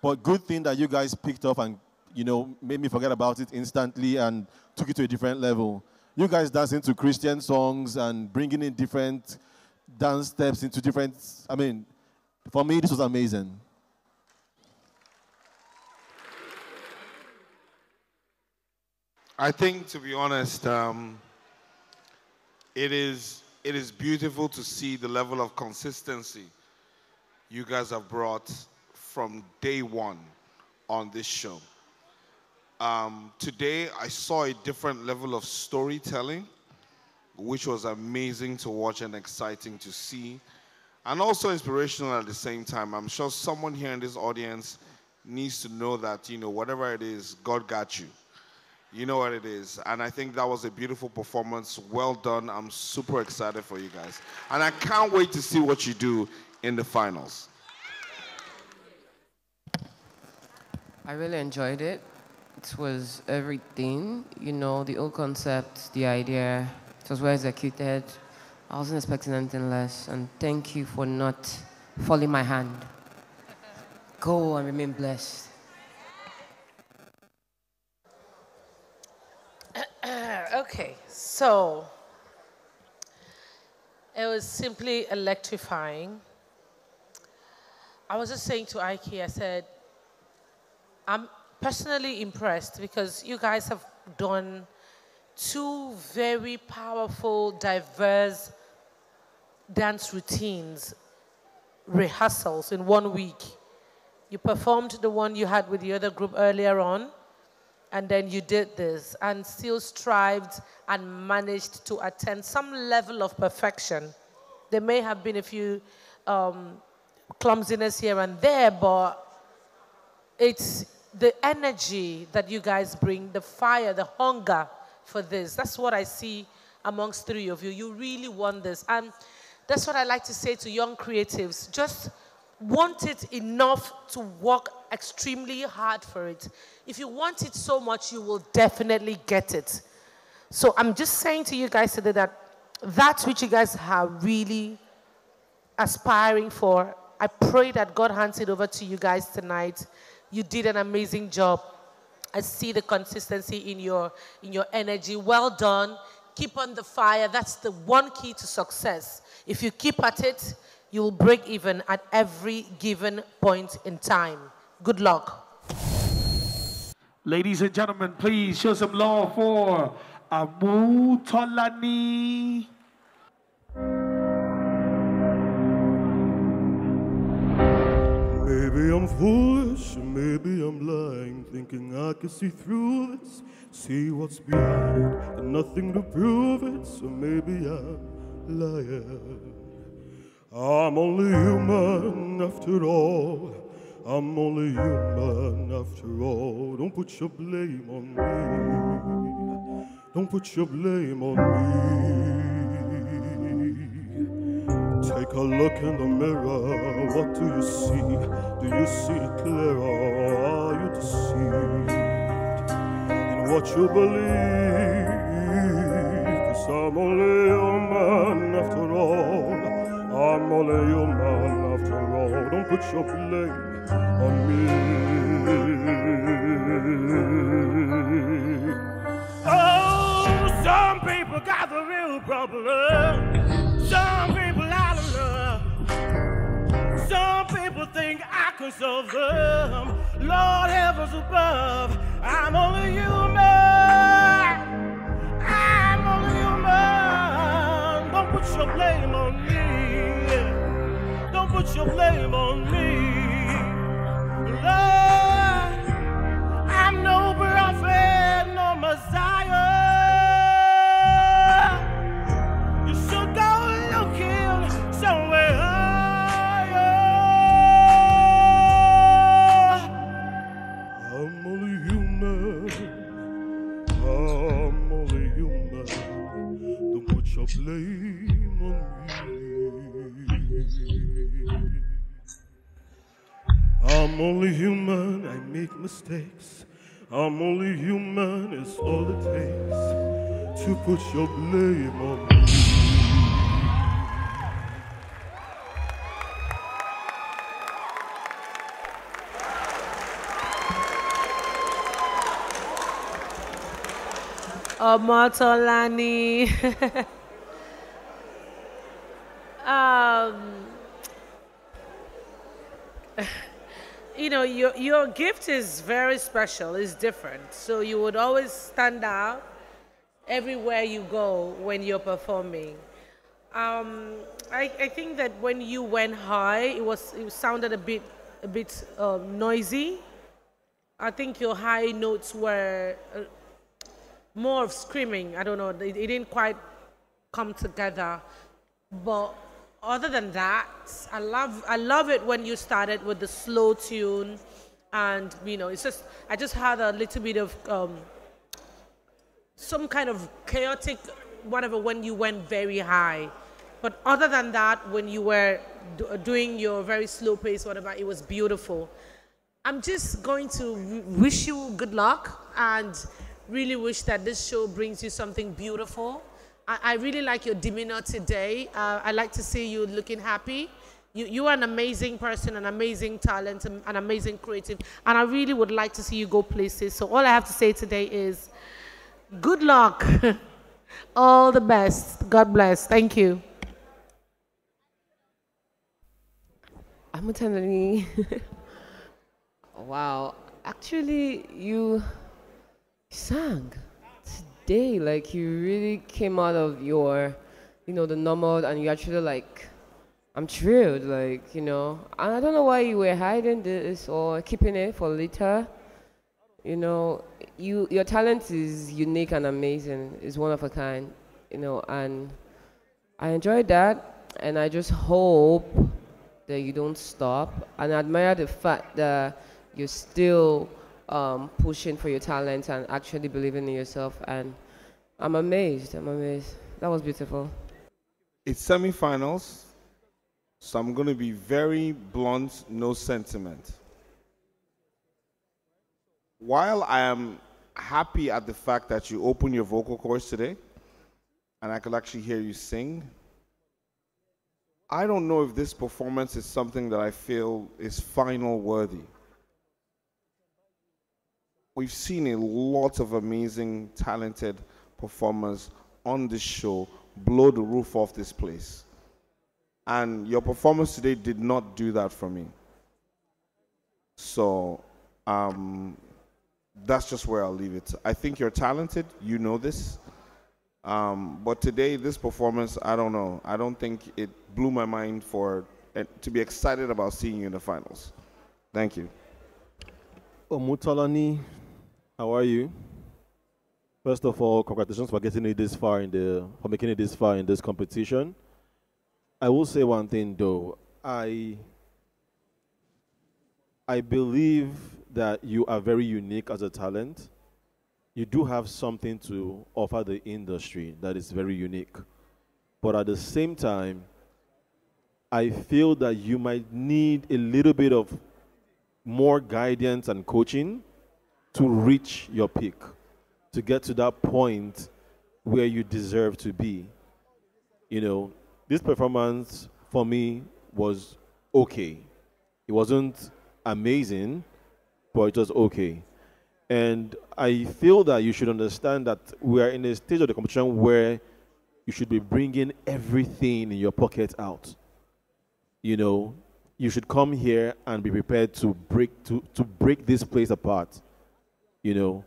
But good thing that you guys picked up and, you know, made me forget about it instantly and took it to a different level. You guys dancing to Christian songs and bringing in different dance steps into different, I mean, for me, this was amazing. I think, to be honest, it is beautiful to see the level of consistency you guys have brought from day one on this show. Today, I saw a different level of storytelling, which was amazing to watch and exciting to see, and also inspirational at the same time. I'm sure someone here in this audience needs to know that, you know, whatever it is, God got you. You know what it is. And I think that was a beautiful performance. Well done. I'm super excited for you guys. And I can't wait to see what you do in the finals. I really enjoyed it. It was everything, you know, the whole concept, the idea. It was well executed. I wasn't expecting anything less. And thank you for not falling my hand. Go and remain blessed. Okay, so it was simply electrifying. I was just saying to Ike, I said, I'm personally impressed because you guys have done two very powerful, diverse dance routines, rehearsals in 1 week. You performed the one you had with the other group earlier on, and then you did this and still strived and managed to attain some level of perfection. There may have been a few clumsiness here and there, but it's the energy that you guys bring, the fire, the hunger for this. That's what I see amongst three of you. You really want this. And that's what I like to say to young creatives. Just want it enough to work extremely hard for it. If you want it so much, you will definitely get it. So I'm just saying to you guys today that that's which you guys are really aspiring for. I pray that God hands it over to you guys tonight. You did an amazing job. I see the consistency in your energy. Well done. Keep on the fire. That's the one key to success. If you keep at it, you'll break even at every given point in time. Good luck. Ladies and gentlemen, please show some love for Omotolani. Maybe I'm foolish, maybe I'm lying, thinking I can see through this, see what's behind, and nothing to prove it, so maybe I'm lying. I'm only human after all. I'm only human after all. Don't put your blame on me. Don't put your blame on me. Take a look in the mirror. What do you see? Do you see it clearer? Are you deceived in what you believe? Cause I'm only human after all. I'm only human after all. Don't put your blame on me. Oh, some people got the real problem. Some people out of love. Some people think I could solve them. Lord heavens above, I'm only human. I'm only human. Don't put your blame on me. Put your blame on me, Lord. I'm no prophet, no Messiah. You should go looking somewhere higher. I'm only human. I'm only human. Don't put your blame on me. I'm only human, I make mistakes. I'm only human, it's all it takes to put your blame on me. Omotolani. You know, your gift is very special, it's different. So you would always stand out everywhere you go when you're performing. I think that when you went high, it sounded a bit noisy. I think your high notes were more of screaming. I don't know, it didn't quite come together. But other than that, I love it when you started with the slow tune, and you know, it's just I just had a little bit of some kind of chaotic whatever when you went very high, but other than that, when you were doing your very slow pace, whatever, it was beautiful. I'm just going to wish you good luck and really wish that this show brings you something beautiful. I really like your demeanor today. I like to see you looking happy. You are an amazing person, an amazing talent, an amazing creative, and I really would like to see you go places. So all I have to say today is good luck. All the best. God bless. Thank you. Omotolani. Wow. Actually, you sang day, like you really came out of your, you know, the normal, and you actually, like, I'm thrilled, like, you know, and I don't know why you were hiding this or keeping it for later. You know, your talent is unique and amazing. It's one of a kind, you know, and I enjoyed that, and I just hope that you don't stop, and I admire the fact that you're still pushing for your talent and actually believing in yourself, and I'm amazed. That was beautiful. It's semi-finals, so I'm going to be very blunt, no sentiment. While I am happy at the fact that you opened your vocal cords today and I could actually hear you sing, I don't know if this performance is something that I feel is final worthy. We've seen a lot of amazing, talented performers on this show blow the roof off this place. And your performance today did not do that for me. So that's just where I'll leave it. I think you're talented. You know this. But today, this performance, I don't know. I don't think it blew my mind to be excited about seeing you in the finals. Thank you. Omotolani. How are you? First of all, congratulations for making it this far in this competition. I will say one thing though. I believe that you are very unique as a talent. You do have something to offer the industry that is very unique. But at the same time, I feel that you might need a little bit of more guidance and coaching to reach your peak, to get to that point where you deserve to be. You know, this performance for me was okay. It wasn't amazing, but it was okay. And I feel that you should understand that we are in a stage of the competition where you should be bringing everything in your pocket out. You know, you should come here and be prepared to break this place apart. You know,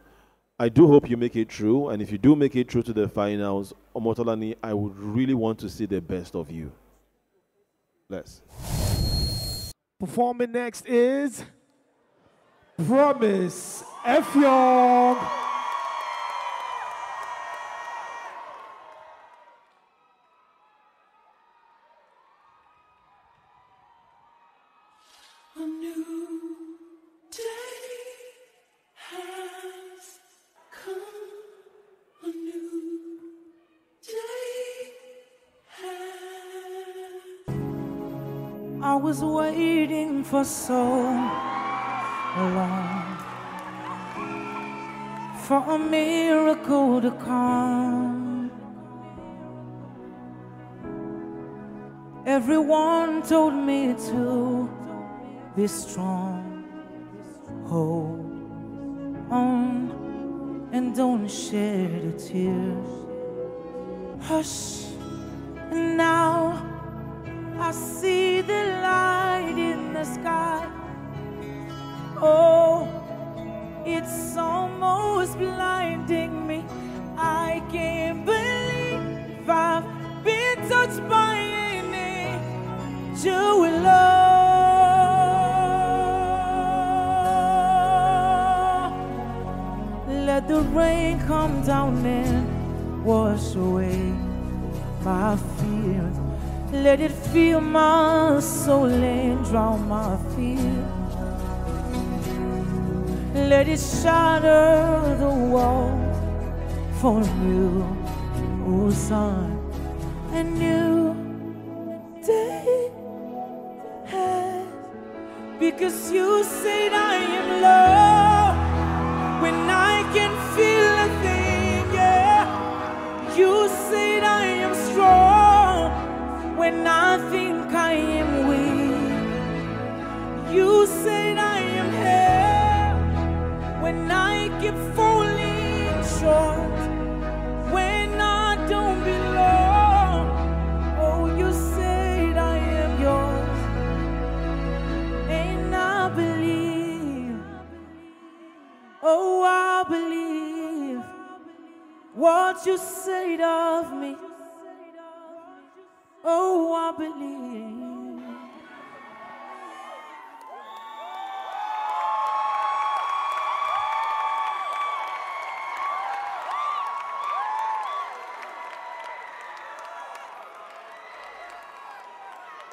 I do hope you make it through, and if you do make it through to the finals, Omotolani, I would really want to see the best of you. Bless. Performing next is Promise Effiong. I was waiting for so long for a miracle to come. Everyone told me to be strong, hold on, and don't shed a tear. Hush, and now I see the light in the sky. Oh, it's almost blinding me. I can't believe I've been touched by an angel with love. Let the rain come down and wash away my fears. Let it fill my soul and drown my fear. Let it shatter the wall for you, oh sun. A new day has, because you said I am loved when I can feel a thing, yeah. You said I am strong when I think I am weak. You said I am here when I keep falling short, when I don't belong. Oh, you said I am yours, and I believe. Oh, I believe what you said of me. Oh, I believe.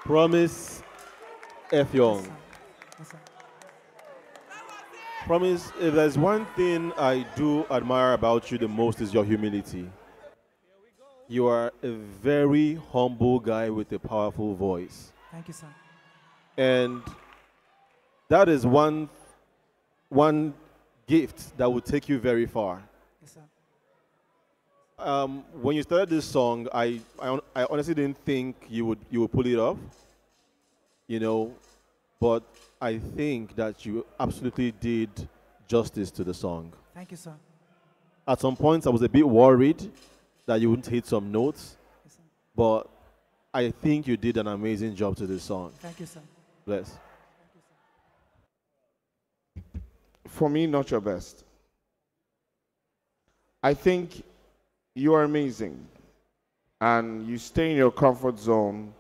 Promise Effiong. Promise, if there's one thing I do admire about you the most is your humility. You are a very humble guy with a powerful voice. Thank you, sir. And that is one gift that will take you very far. Yes, sir. When you started this song, I honestly didn't think you would pull it off. You know, but I think that you absolutely did justice to the song. Thank you, sir. At some points, I was a bit worried that you wouldn't hit some notes, yes, but I think you did an amazing job to this song. Thank you, sir. Bless. Thank you, sir. For me, not your best. I think you are amazing, and you stay in your comfort zone.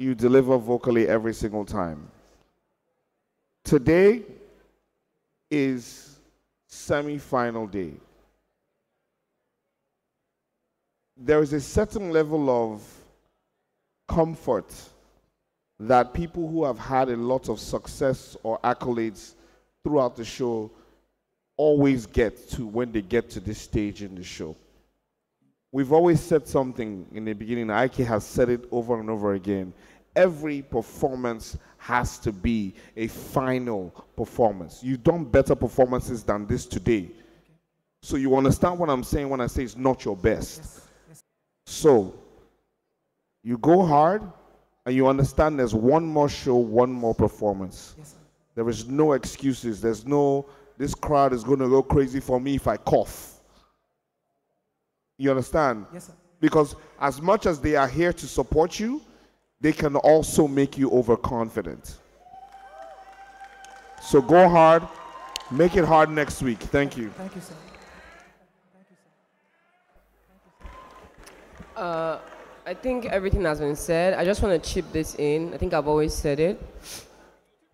You deliver vocally every single time. Today is semi-final day. There is a certain level of comfort that people who have had a lot of success or accolades throughout the show always get to when they get to this stage in the show. We've always said something in the beginning, Ike has said it over and over again. Every performance has to be a final performance. You've done better performances than this today. So you understand what I'm saying when I say it's not your best. Yes. Yes. So you go hard and you understand there's one more show, one more performance. Yes. There is no excuses. There's no, this crowd is going to go crazy for me if I cough. You understand? Yes, sir. Because as much as they are here to support you, they can also make you overconfident. So go hard. Make it hard next week. Thank you. Thank you, sir. Thank you, sir. Thank you, sir. I think everything has been said. I just want to chip this in. I think I've always said it.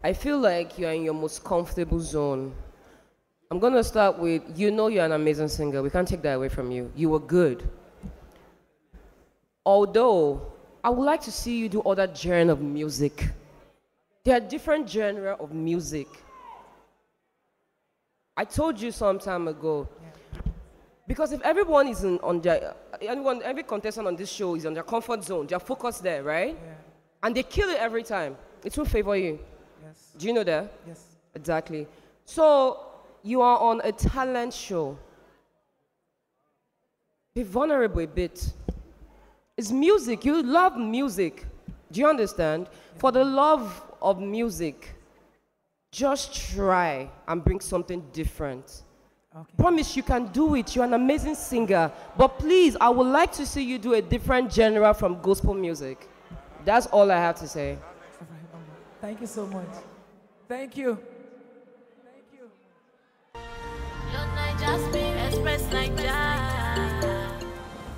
I feel like you're in your most comfortable zone. I'm going to start with, you know you're an amazing singer. We can't take that away from you. You were good. Although, I would like to see you do other genre of music. There are different genres of music. I told you some time ago, yeah. Because if everyone is every contestant on this show is on their comfort zone, they're focused there, right? Yeah. And they kill it every time. It will favor you. Yes. Do you know that? Yes. Exactly. So, you are on a talent show. Be vulnerable a bit. It's music. You love music. Do you understand? Yeah. For the love of music, just try and bring something different. Okay. Promise you can do it. You're an amazing singer. But please, I would like to see you do a different genre from gospel music. That's all I have to say. Thank you so much. Thank you.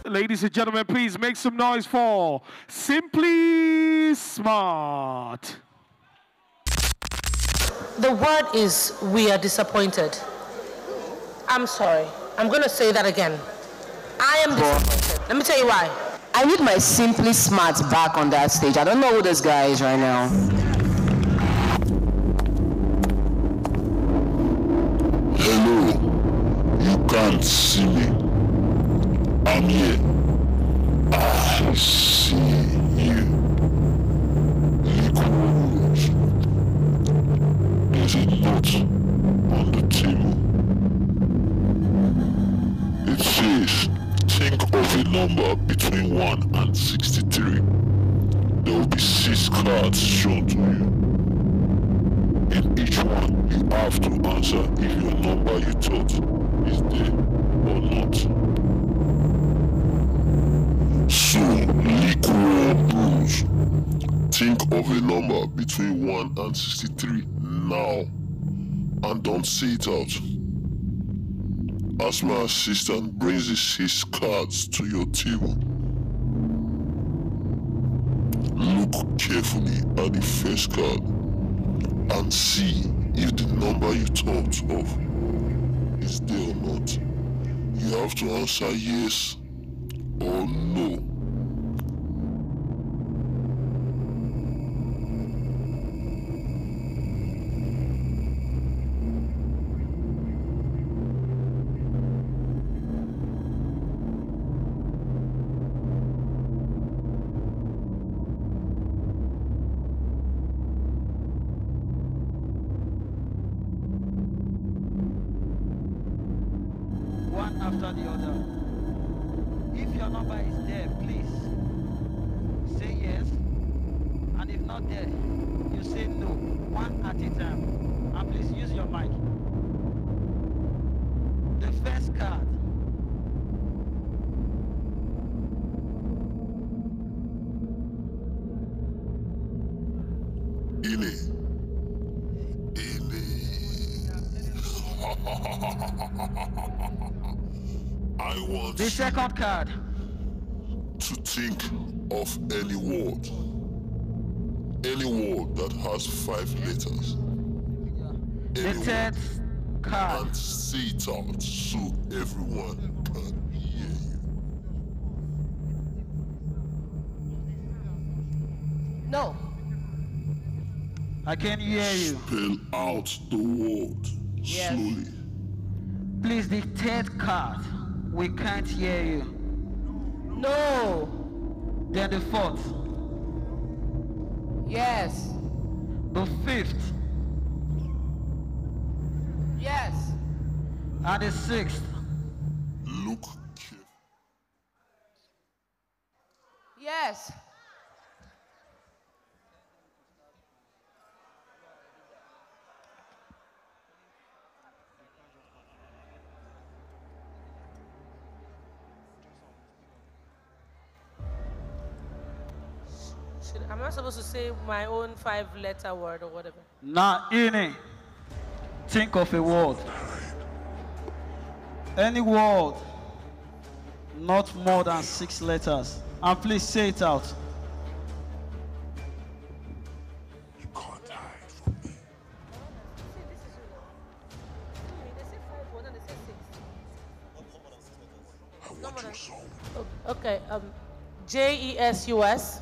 Ladies and gentlemen, please make some noise for Simply Smart. The word is, we are disappointed. I'm sorry. I'm going to say that again. I am disappointed. Let me tell you why. I need my Simply Smart back on that stage. I don't know who this guy is right now. Can't see me. I'm here. I see you. Liquorose. Is it not on the table? It says, think of a number between 1 and 63. There will be 6 cards shown to you. In each one, you have to answer if your number you thought is there or not. So, Liquorose, think of a number between 1 and 63 now, and don't say it out. As my assistant brings the 6 cards to your table, look carefully at the first card and see if the number you thought of is there or not. You have to answer yes or no. Card. To think of any word that has 5 letters. The third card. And say it out so everyone can hear you. No. I can't hear you. Spell out the word slowly. Please dictate card. We can't hear you. No. Then the fourth. Yes. The fifth. Yes. And the sixth. Look. Yes. I'm not supposed to say my own five-letter word or whatever. Now, Ini, think of a word. Any word, not more than 6 letters. And please say it out. You can't hide from me. I want your song. Okay, J-E-S-U-S.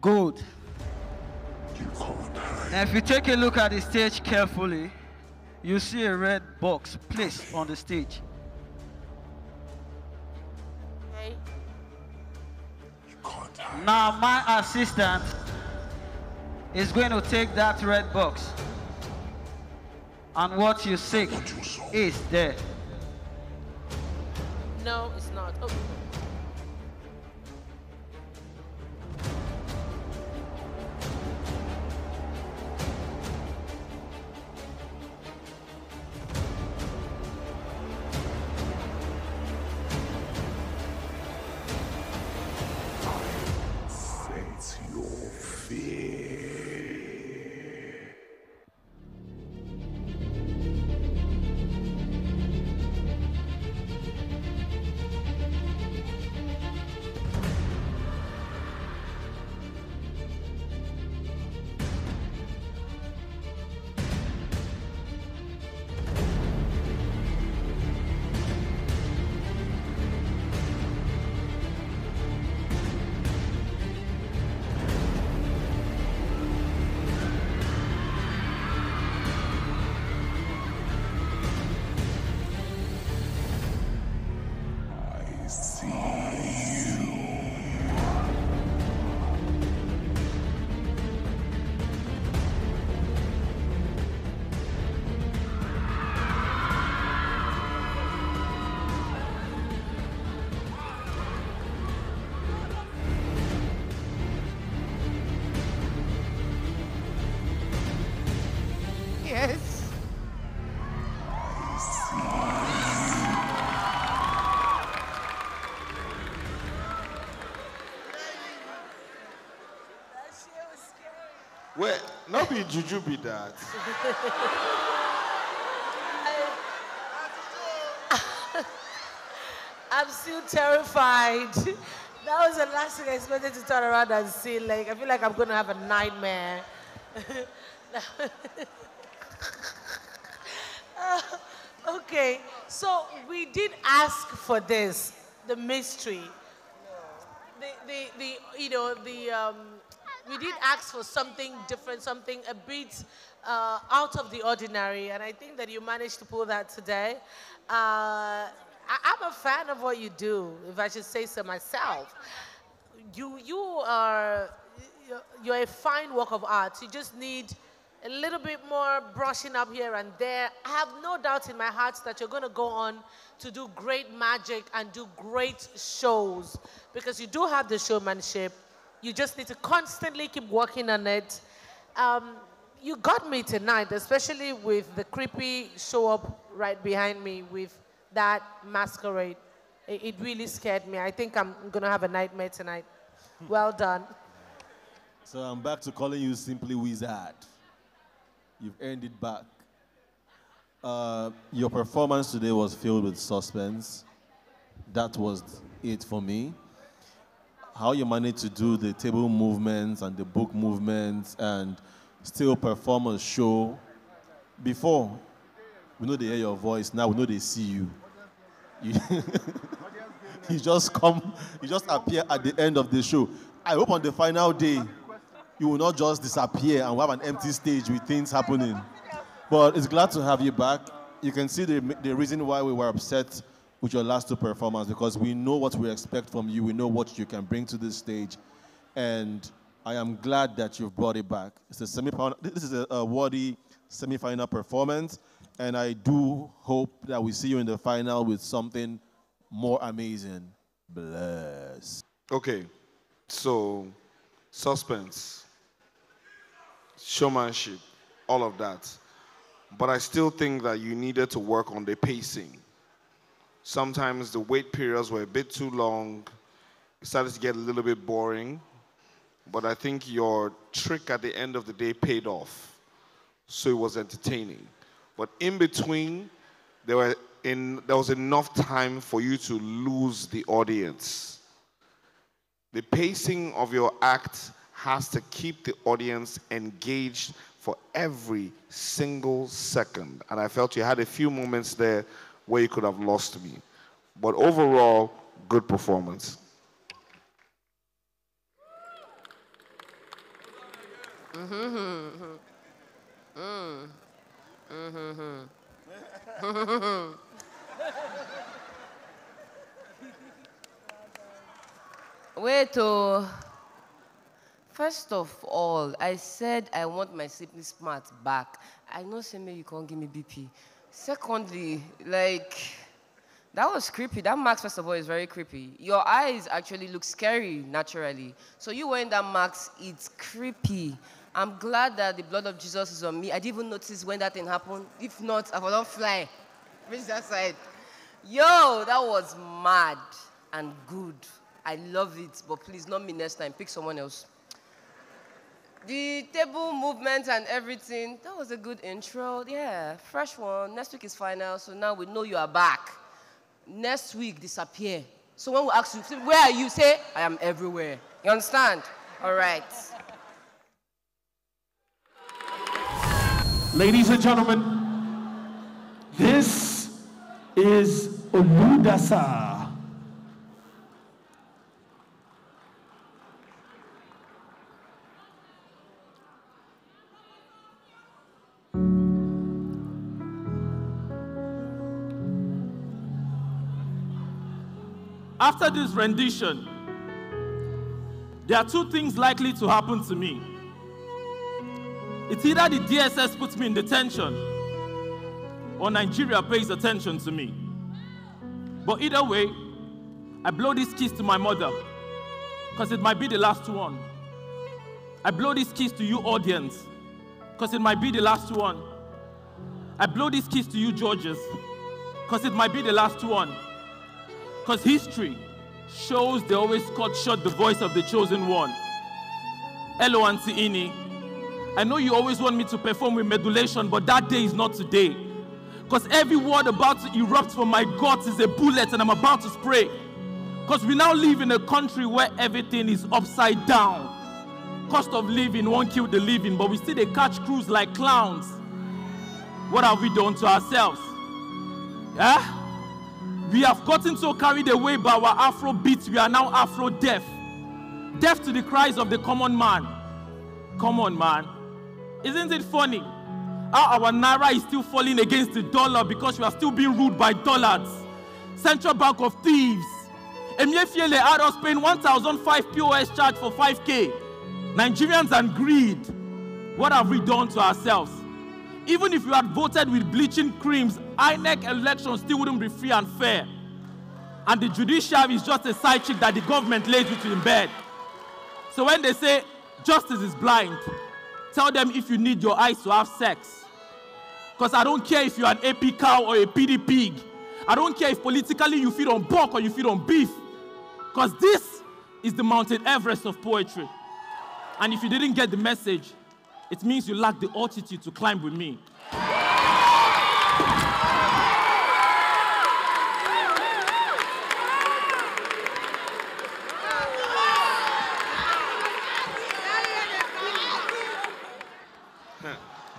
Good. Now if you take a look at the stage carefully, you see a red box placed on the stage. Hey. Now my assistant is going to take that red box, and what you seek is there. No, it's not. Oh. Well, not be juju be that. I'm still terrified. That was the last thing I expected to turn around and see. Like, I feel like I'm going to have a nightmare. Okay, so we did ask for this, the mystery. We did ask for something different, something a bit out of the ordinary, and I think that you managed to pull that today. I'm a fan of what you do, if I should say so myself. You're a fine work of art. You just need a little bit more brushing up here and there. I have no doubt in my heart that you're going to go on to do great magic and do great shows, because you do have the showmanship. You just need to constantly keep working on it. You got me tonight, especially with the creepy show up right behind me with that masquerade. It really scared me. I think I'm going to have a nightmare tonight. Well done. So I'm back to calling you Simply Wizard. You've earned it back. Your performance today was filled with suspense. That was it for me. how you manage to do the table movements and the book movements and still perform a show. Before, we know they hear your voice, now we know they see you. You just come, you just appear at the end of the show. I hope on the final day, you will not just disappear and we'll have an empty stage with things happening. But it's glad to have you back. You can see the reason why we were upset with your last two performances, because we know what we expect from you. We know what you can bring to this stage. And I am glad that you've brought it back. It's a semi-final, this is a worthy semi-final performance. And I do hope that we see you in the final with something more amazing. Bless. Okay, so suspense, showmanship, all of that. But I still think that you needed to work on the pacing. Sometimes the wait periods were a bit too long. It started to get a little bit boring. But I think your trick at the end of the day paid off. So it was entertaining. But in between, there was enough time for you to lose the audience. The pacing of your act has to keep the audience engaged for every single second. And I felt you had a few moments there where you could have lost me. But overall, good performance. Wait, oh. First of all, I said I want my Simply Smart back. I know, Seme, you can't give me BP. Secondly, like, that was creepy. That max, first of all, is very creepy. Your eyes actually look scary, naturally. So you wearing that max, it's creepy. I'm glad that the blood of Jesus is on me. I didn't even notice when that thing happened. If not, I will not fly. Reach that side. Yo, that was mad and good. I love it, but please, not me next time. Pick someone else. The table movement and everything, that was a good intro. Yeah, fresh one. Next week is final, so now we know you are back. Next week, disappear. So when we ask you, where are you? Say, I am everywhere. You understand? All right. Ladies and gentlemen, this is Oludasa. After this rendition, there are two things likely to happen to me. It's either the DSS puts me in detention or Nigeria pays attention to me. But either way, I blow this kiss to my mother because it might be the last one. I blow this kiss to you, audience, because it might be the last one. I blow this kiss to you, judges, because it might be the last one. Because history shows they always cut short the voice of the chosen one. Hello, Auntie Ini. I know you always want me to perform with modulation, but that day is not today. Because every word about to erupt from my guts is a bullet and I'm about to spray. Because we now live in a country where everything is upside down. Cost of living won't kill the living, but we still they catch crews like clowns. What have we done to ourselves? Yeah? We have gotten so carried away by our Afro beats, we are now Afro deaf. Deaf to the cries of the common man. Come on, man. Isn't it funny how our Naira is still falling against the dollar because we are still being ruled by dollars? Central Bank of Thieves. Emefiele had us paying 1,005 POS charge for 5K. Nigerians and greed. What have we done to ourselves? Even if you had voted with bleaching creams, INEC elections still wouldn't be free and fair. And the judiciary is just a side chick that the government lays with in bed. So when they say justice is blind, tell them if you need your eyes to have sex. Because I don't care if you're an AP cow or a PD pig. I don't care if politically you feed on pork or you feed on beef. Because this is the Mount Everest of poetry. And if you didn't get the message, it means you lack the altitude to climb with me.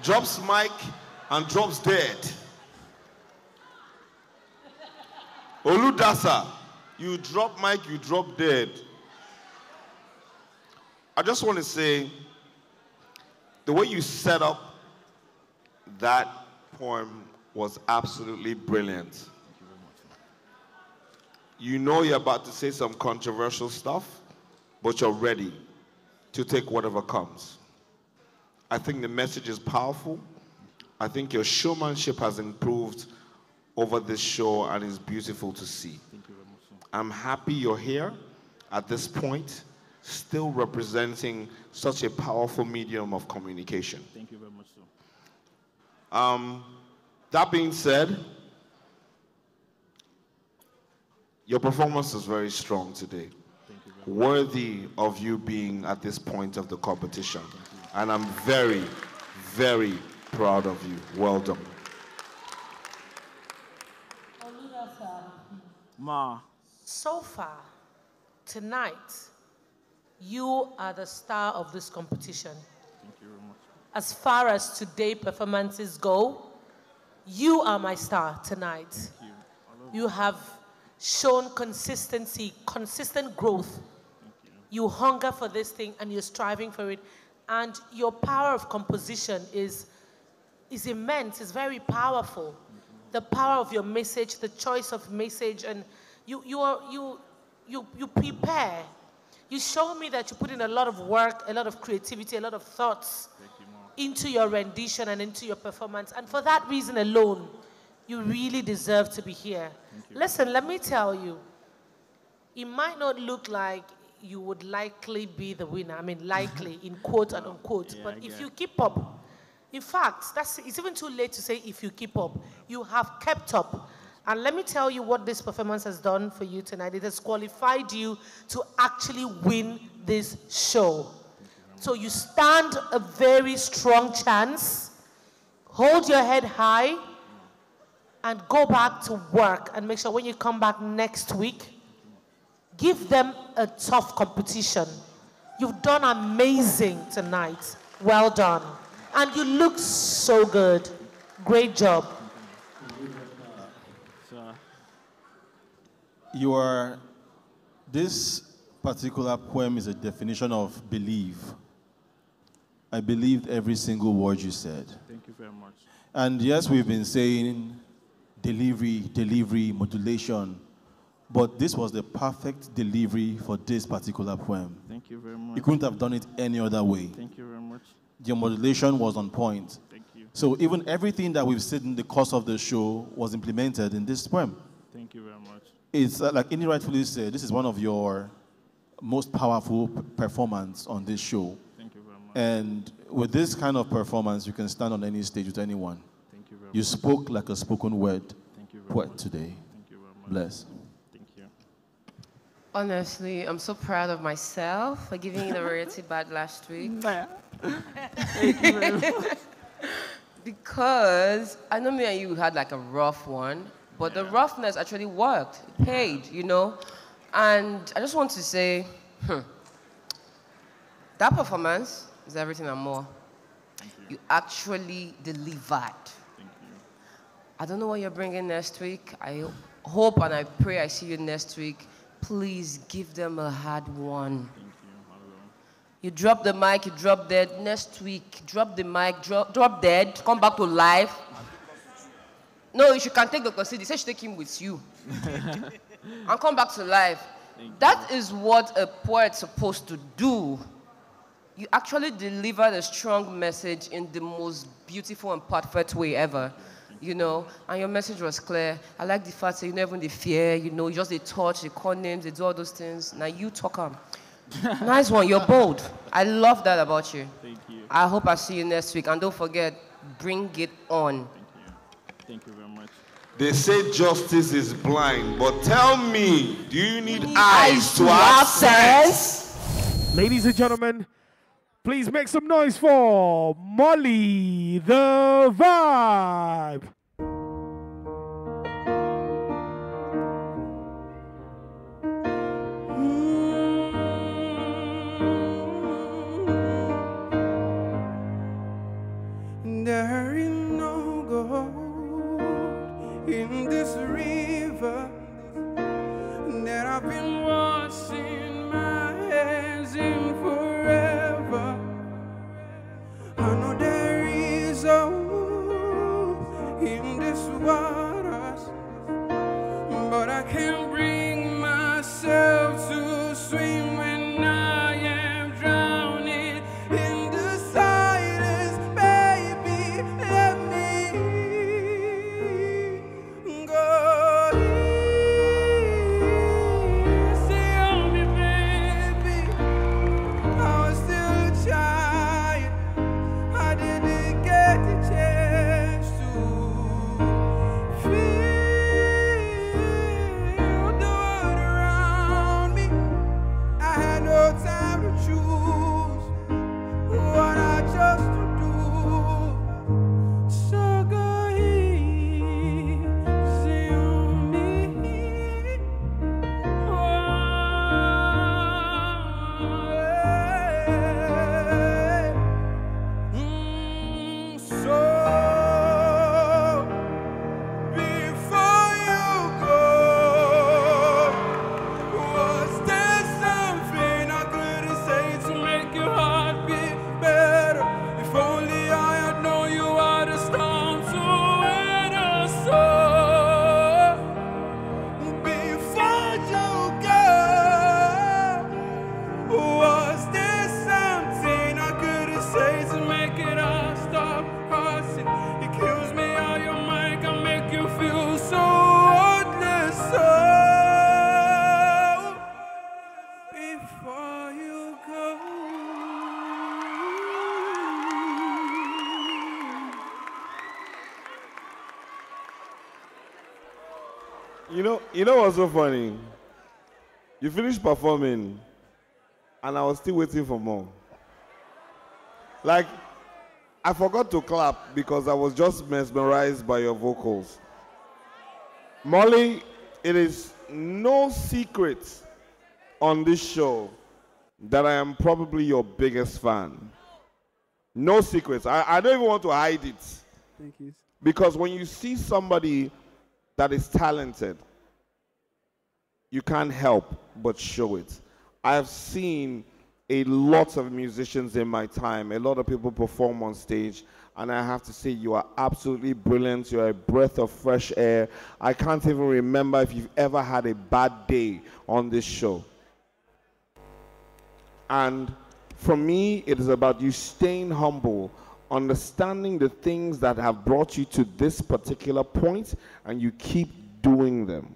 drops mic and drops dead. Oludasa, you drop mic, you drop dead. I just want to say, the way you set up that poem was absolutely brilliant. Thank you very much. You know you're about to say some controversial stuff, but you're ready to take whatever comes. I think the message is powerful. I think your showmanship has improved over this show and is beautiful to see. Thank you very much, sir. I'm happy you're here at this point, still representing such a powerful medium of communication. Thank you very much, sir. That being said, your performance is very strong today. Thank you very much. Worthy of you being at this point of the competition. And I'm very, very proud of you. Well done. Ma. So far, tonight, you are the star of this competition. Thank you very much. As far as today's performances go, you are my star tonight. Thank you. You have shown consistency, consistent growth. Thank you. You hunger for this thing and you're striving for it. And your power of composition is immense, it's very powerful. The power of your message, the choice of message, and you prepare. You show me that you put in a lot of work, a lot of creativity, a lot of thoughts into your rendition and into your performance. And for that reason alone, you really deserve to be here. Listen, let me tell you, it might not look like you would likely be the winner. I mean, likely, in quote and unquote. Yeah, but if you keep up, in fact, it's even too late to say if you keep up. You have kept up. And let me tell you what this performance has done for you tonight. It has qualified you to actually win this show. So you stand a very strong chance. Hold your head high and go back to work and make sure when you come back next week, give them a tough competition. You've done amazing tonight. Well done. And you look so good. Great job. You are, this particular poem is a definition of belief. I believed every single word you said. Thank you very much. And yes, we've been saying delivery, modulation, but this was the perfect delivery for this particular poem. Thank you very much. You couldn't have done it any other way. Thank you very much. Your modulation was on point. Thank you. So even everything that we've said in the course of the show was implemented in this poem. Thank you very much. It's like Ini rightfully said, this is one of your most powerful performances on this show. Thank you very much. And with this kind of performance, you can stand on any stage with anyone. Thank you very much. You spoke like a spoken word poet today. Thank you very much. Bless. Thank you. Honestly, I'm so proud of myself for giving you the royalty bat last week. Thank you very much. Because I know me and you had like a rough one. But the roughness actually worked, it paid, you know? And I just want to say, that performance is everything and more. You actually delivered. Thank you. I don't know what you're bringing next week. I hope and I pray I see you next week. Please give them a hard one. Thank you. You drop the mic, you drop dead. Next week, drop the mic, drop dead, come back to life. No, you can take Dr. Sid. He said she take him with you. And come back to life. That is what a poet's supposed to do. You actually deliver a strong message in the most beautiful and perfect way ever. You know, and your message was clear. I like the fact that you never even fear, you know, you just they touch, they call names, they do all those things. Now you talk them. Nice one, you're bold. I love that about you. Thank you. I hope I see you next week. And don't forget, bring it on. Thank you very much. They say justice is blind, but tell me, do you need eyes to have sense? Ladies and gentlemen, please make some noise for Molly the Vibe. You know what's so funny? You finished performing, and I was still waiting for more. Like, I forgot to clap because I was just mesmerized by your vocals. Molly, it is no secret on this show that I am probably your biggest fan. No secrets. I don't even want to hide it. Thank you. Because when you see somebody that is talented, you can't help but show it. I have seen a lot of musicians in my time, a lot of people perform on stage, and I have to say you are absolutely brilliant. You are a breath of fresh air. I can't even remember if you've ever had a bad day on this show. And for me, it is about you staying humble, understanding the things that have brought you to this particular point, and you keep doing them.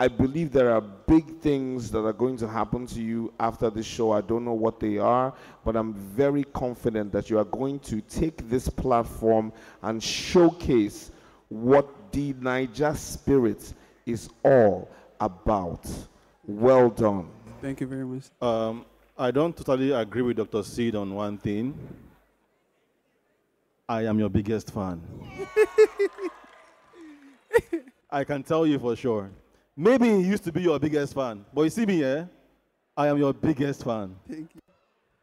I believe there are big things that are going to happen to you after this show. I don't know what they are, but I'm very confident that you are going to take this platform and showcase what De9jaSpirit is all about. Well done. Thank you very much. I don't totally agree with Dr. Sid on one thing. I am your biggest fan. I can tell you for sure. Maybe he used to be your biggest fan, but you see me here, I am your biggest fan. Thank you.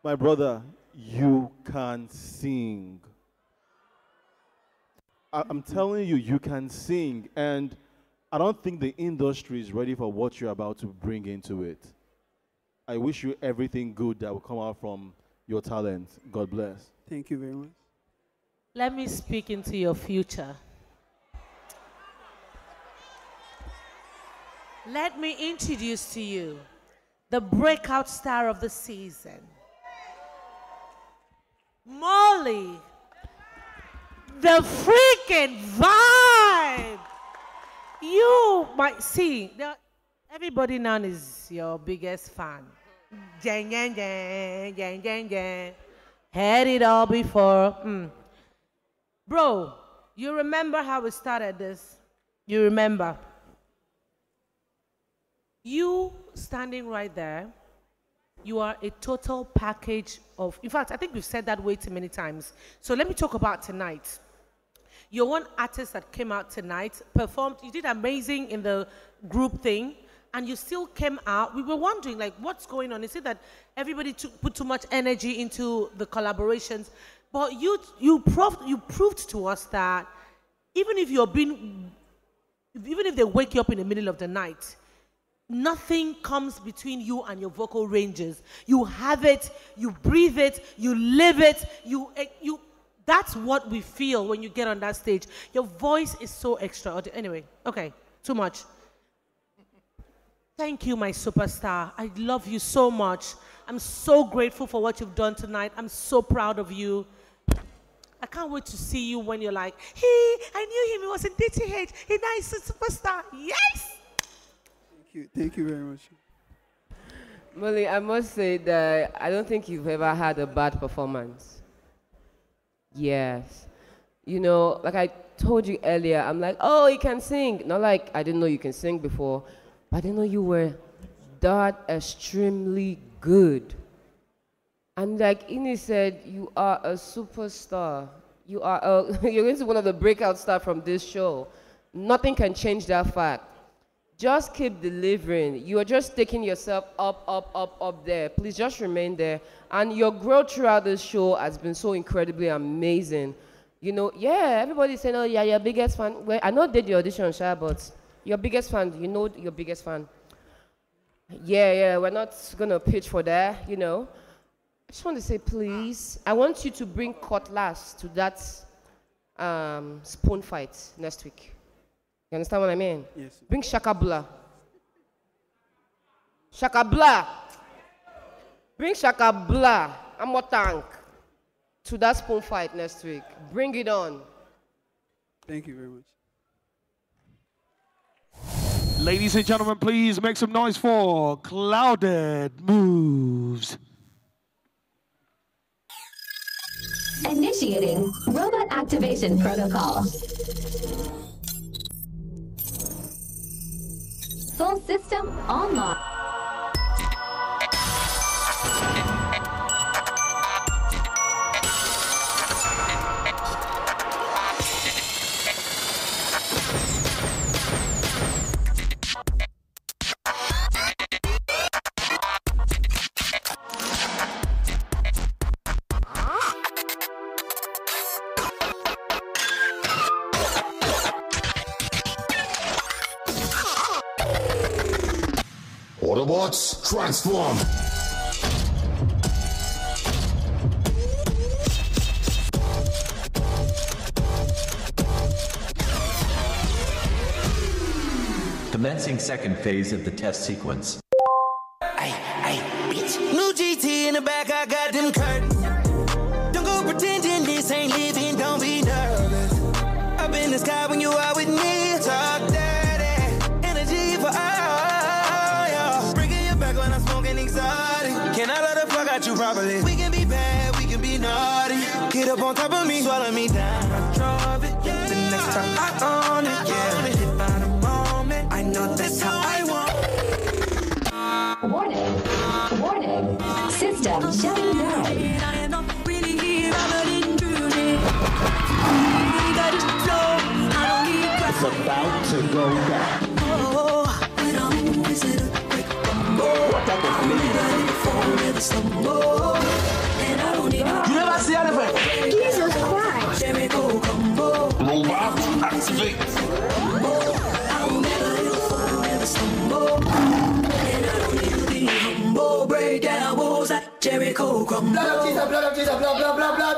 My brother, you can sing. I'm telling you, you can sing, and I don't think the industry is ready for what you're about to bring into it. I wish you everything good that will come out from your talent. God bless. Thank you very much. Let me speak into your future. Let me introduce to you the breakout star of the season, Molly the freaking Vibe. You might see, everybody now is your biggest fan. Jen, jen, jen, jen, jen, jen. Had it all before. Bro, you remember how we started this? You remember? You standing right there, you are a total package of, in fact, I think we've said that way too many times. So let me talk about tonight. You're one artist that came out tonight, performed, you did amazing in the group thing, and you still came out. We were wondering, like, what's going on? Is it that everybody put too much energy into the collaborations? But you proved to us that even if they wake you up in the middle of the night, Nothing comes between you and your vocal ranges. You have it, you breathe it, you live it, you that's what we feel when you get on that stage. Your voice is so extraordinary. Anyway, okay, too much. Thank you, my superstar. I love you so much. I'm so grateful for what you've done tonight. I'm so proud of you. I can't wait to see you when you're like, hey, I knew him, he was in DTH, he's now he's a superstar. Yes! Thank you very much. Molly, I must say that I don't think you've ever had a bad performance. Yes. You know, like I told you earlier, I'm like, oh, you can sing. Not like I didn't know you can sing before, but I didn't know you were that extremely good. And like Ini said, you are a superstar. You are you're going to one of the breakout stars from this show. Nothing can change that fact. Just keep delivering. You are just taking yourself up there. Please just remain there. And your growth throughout this show has been so incredibly amazing. You know, yeah, everybody's saying, oh, yeah, your biggest fan. Well, I know did the audition, Sha, but your biggest fan, you know your biggest fan. Yeah, yeah, we're not going to pitch for that, you know. I just want to say, please, I want you to bring cutlass to that spoon fight next week. You understand what I mean? Yes. Bring Shakabla. Shakabla. Bring Shakabla. I'm a tank. To that spoon fight next week. Bring it on. Thank you very much. Ladies and gentlemen, please make some noise for Clouded Moves. Initiating robot activation protocol. Full system online. Autobots, transform! Commencing second phase of the test sequence. Ay, bitch! New GT in the back, I got them curtains. Don't go pretending this ain't living, don't be nervous. Up in the sky when you are with me, talk down. You properly. We can be bad, we can be naughty. Get up on top of me, swallow me down. I drove it, yeah. The next time I own it, yeah. Hit by the moment, I know that's how I want. Warning, warning, system shutting down. I am not really here, I'm not intruding. We got it slow, I don't need pressure. It's about to go down. Oh, I don't miss it a quick bumble. You never see anything. Jesus Christ. Robot activate. Break down walls like Jericho. Blood of Jesus, blood of Jesus, blood, blood, blood, blood.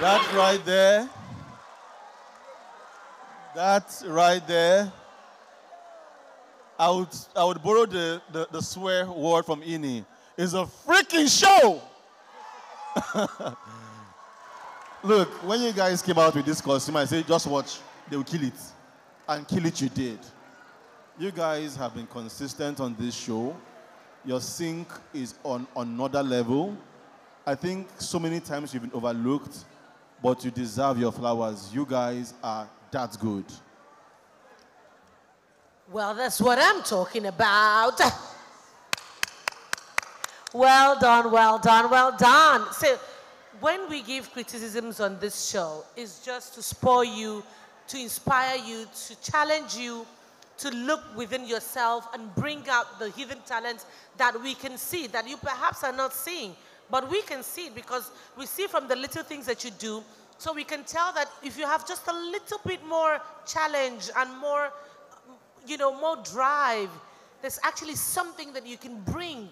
That's right there. I would borrow the swear word from Ini. It's a freaking show! Look, when you guys came out with this costume, I said, just watch, they will kill it. And kill it you did. You guys have been consistent on this show. Your sync is on another level. I think so many times you've been overlooked. But you deserve your flowers. You guys are that good. Well, that's what I'm talking about. Well done, well done, well done. So when we give criticisms on this show, it's just to spoil you, to inspire you, to challenge you, to look within yourself and bring out the hidden talents that we can see, that you perhaps are not seeing. But we can see it because we see from the little things that you do. So we can tell that if you have just a little bit more challenge and more, you know, more drive, there's actually something that you can bring.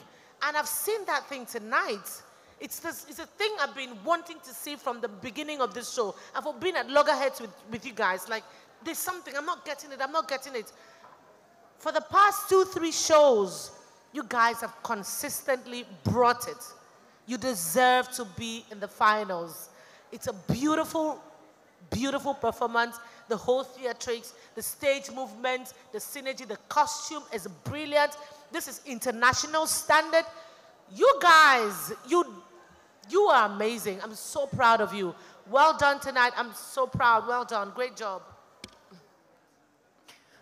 And I've seen that thing tonight. It's a thing I've been wanting to see from the beginning of this show. I've been at loggerheads with you guys. Like, there's something. I'm not getting it. For the past 2-3 shows, you guys have consistently brought it. You deserve to be in the finals. It's a beautiful, beautiful performance. The whole theatrics, the stage movement, the synergy, the costume is brilliant. This is international standard. You guys, you are amazing. I'm so proud of you. Well done tonight. I'm so proud. Well done. Great job.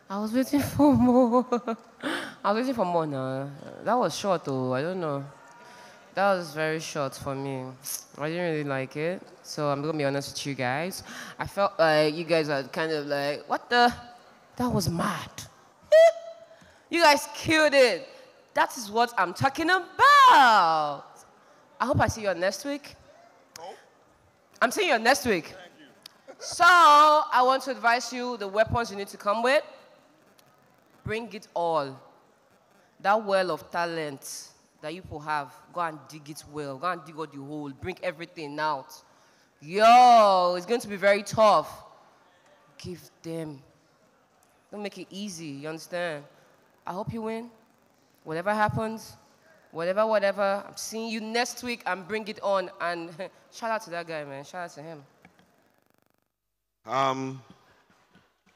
I was waiting for more. I was waiting for more now. That was short though. I don't know. That was very short for me. I didn't really like it. So I'm going to be honest with you guys. I felt like you guys are kind of like, what the? That was mad. You guys killed it. That is what I'm talking about. I hope I see you on next week. Oh. I'm seeing you on next week. Thank you. So I want to advise you, the weapons you need to come with, bring it all. That well of talent that you people have, go and dig it well. Go and dig out the hole. Bring everything out. Yo, it's going to be very tough. Give them. Don't make it easy, you understand? I hope you win. Whatever happens, whatever, whatever. I'm seeing you next week and bring it on. And shout out to that guy, man. Shout out to him.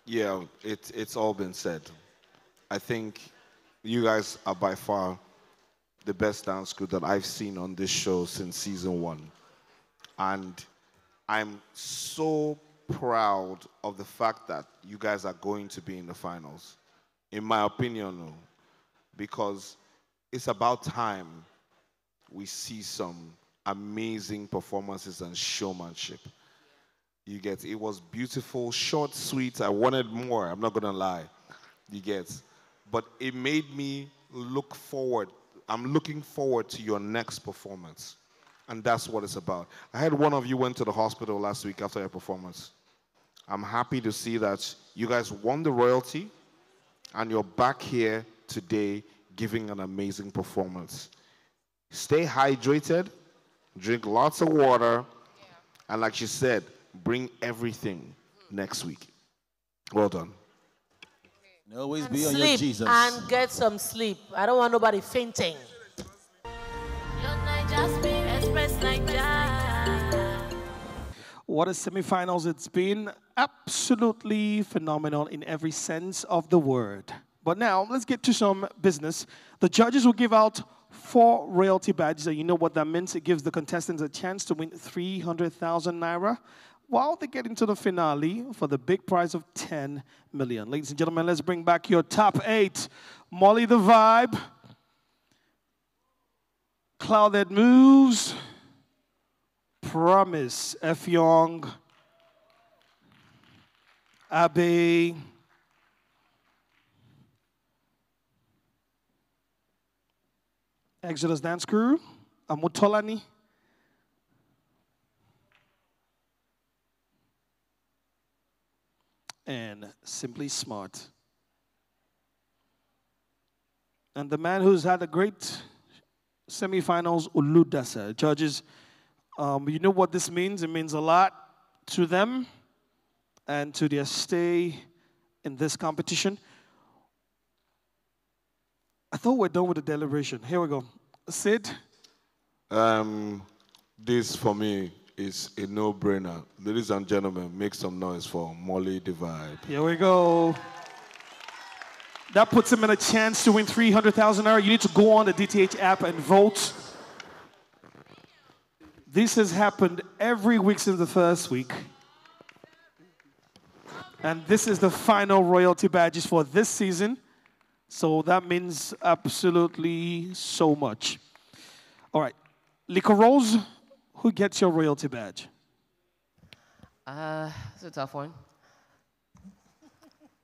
Yeah, it's all been said. I think you guys are by far the best dance crew that I've seen on this show since season 1. And I'm so proud of the fact that you guys are going to be in the finals, in my opinion, because it's about time we see some amazing performances and showmanship. You get, it was beautiful, short, sweet. I wanted more, I'm not gonna lie. You get, but it made me look forward. I'm looking forward to your next performance. And that's what it's about. I heard one of you went to the hospital last week after your performance. I'm happy to see that you guys won the royalty and you're back here today giving an amazing performance. Stay hydrated, drink lots of water, and like she said, bring everything next week. Well done. Always be on your Jesus. And get some sleep. I don't want nobody fainting. What a semi-finals it's been. Absolutely phenomenal in every sense of the word. But now, let's get to some business. The judges will give out 4 royalty badges, and you know what that means. It gives the contestants a chance to win 300,000 naira. While they get into the finale for the big prize of 10 million. Ladies and gentlemen, let's bring back your top 8. Molly the Vibe, Clouded Moves, Promise Effiong, Abe, Exodus Dance Crew, Omotolani, and Simply Smart. And the man who's had a great semifinals, Oludasa. Judges, you know what this means? It means a lot to them and to their stay in this competition. I thought we're done with the deliberation. Here we go. Sid? This for me is a no-brainer. Ladies and gentlemen, make some noise for Molly the Vibe. Here we go. That puts him in a chance to win 300,000 naira. You need to go on the DTH app and vote. This has happened every week since the first week. And this is the final royalty badges for this season. So that means absolutely so much. All right, Liquorose. Who gets your royalty badge? That's a tough one.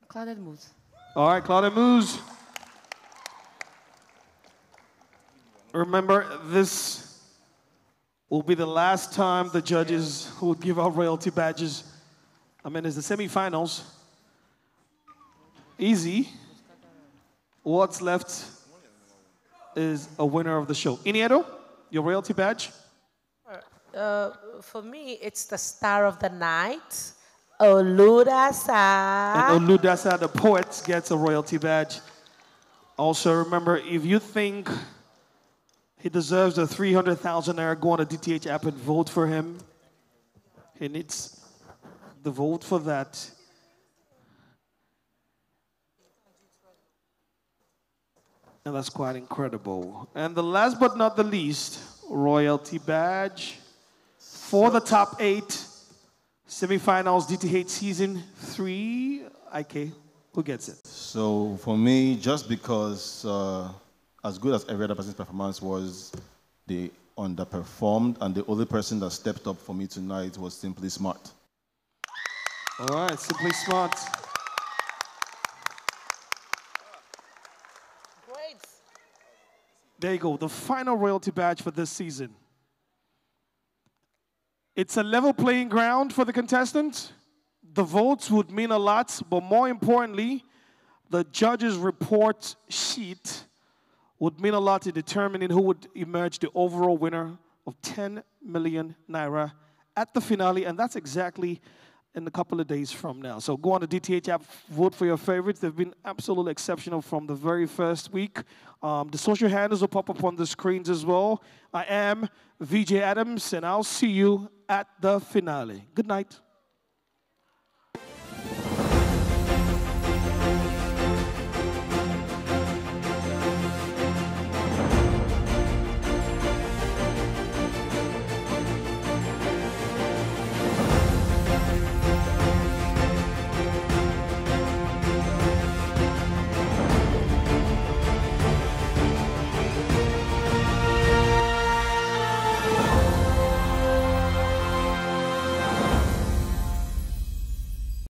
Clouded Moves. All right, Clouded Moves. Remember, this will be the last time the judges will give out royalty badges. I mean, it's the semifinals. Easy. What's left is a winner of the show. Ini Edo, your royalty badge? For me, it's the star of the night, Oludasa. And Oludasa, the poet, gets a royalty badge. Also, remember, if you think he deserves the 300,000 naira, go on the DTH app and vote for him. He needs the vote for that. And that's quite incredible. And the last but not the least, royalty badge for the top 8 semifinals DTH season 3. IK, who gets it? So for me, just because as good as every other person's performance was, they underperformed, and the only person that stepped up for me tonight was Simply Smart. All right, Simply Smart. Great. There you go, the final royalty badge for this season. It's a level playing ground for the contestants. The votes would mean a lot, but more importantly, the judges' report sheet would mean a lot in determining who would emerge the overall winner of 10 million naira at the finale, and that's exactly in a couple of days from now. So go on the DTH app, vote for your favorites. They've been absolutely exceptional from the very first week. The social handles will pop up on the screens as well. I am Vj Adams, and I'll see you at the finale. Good night.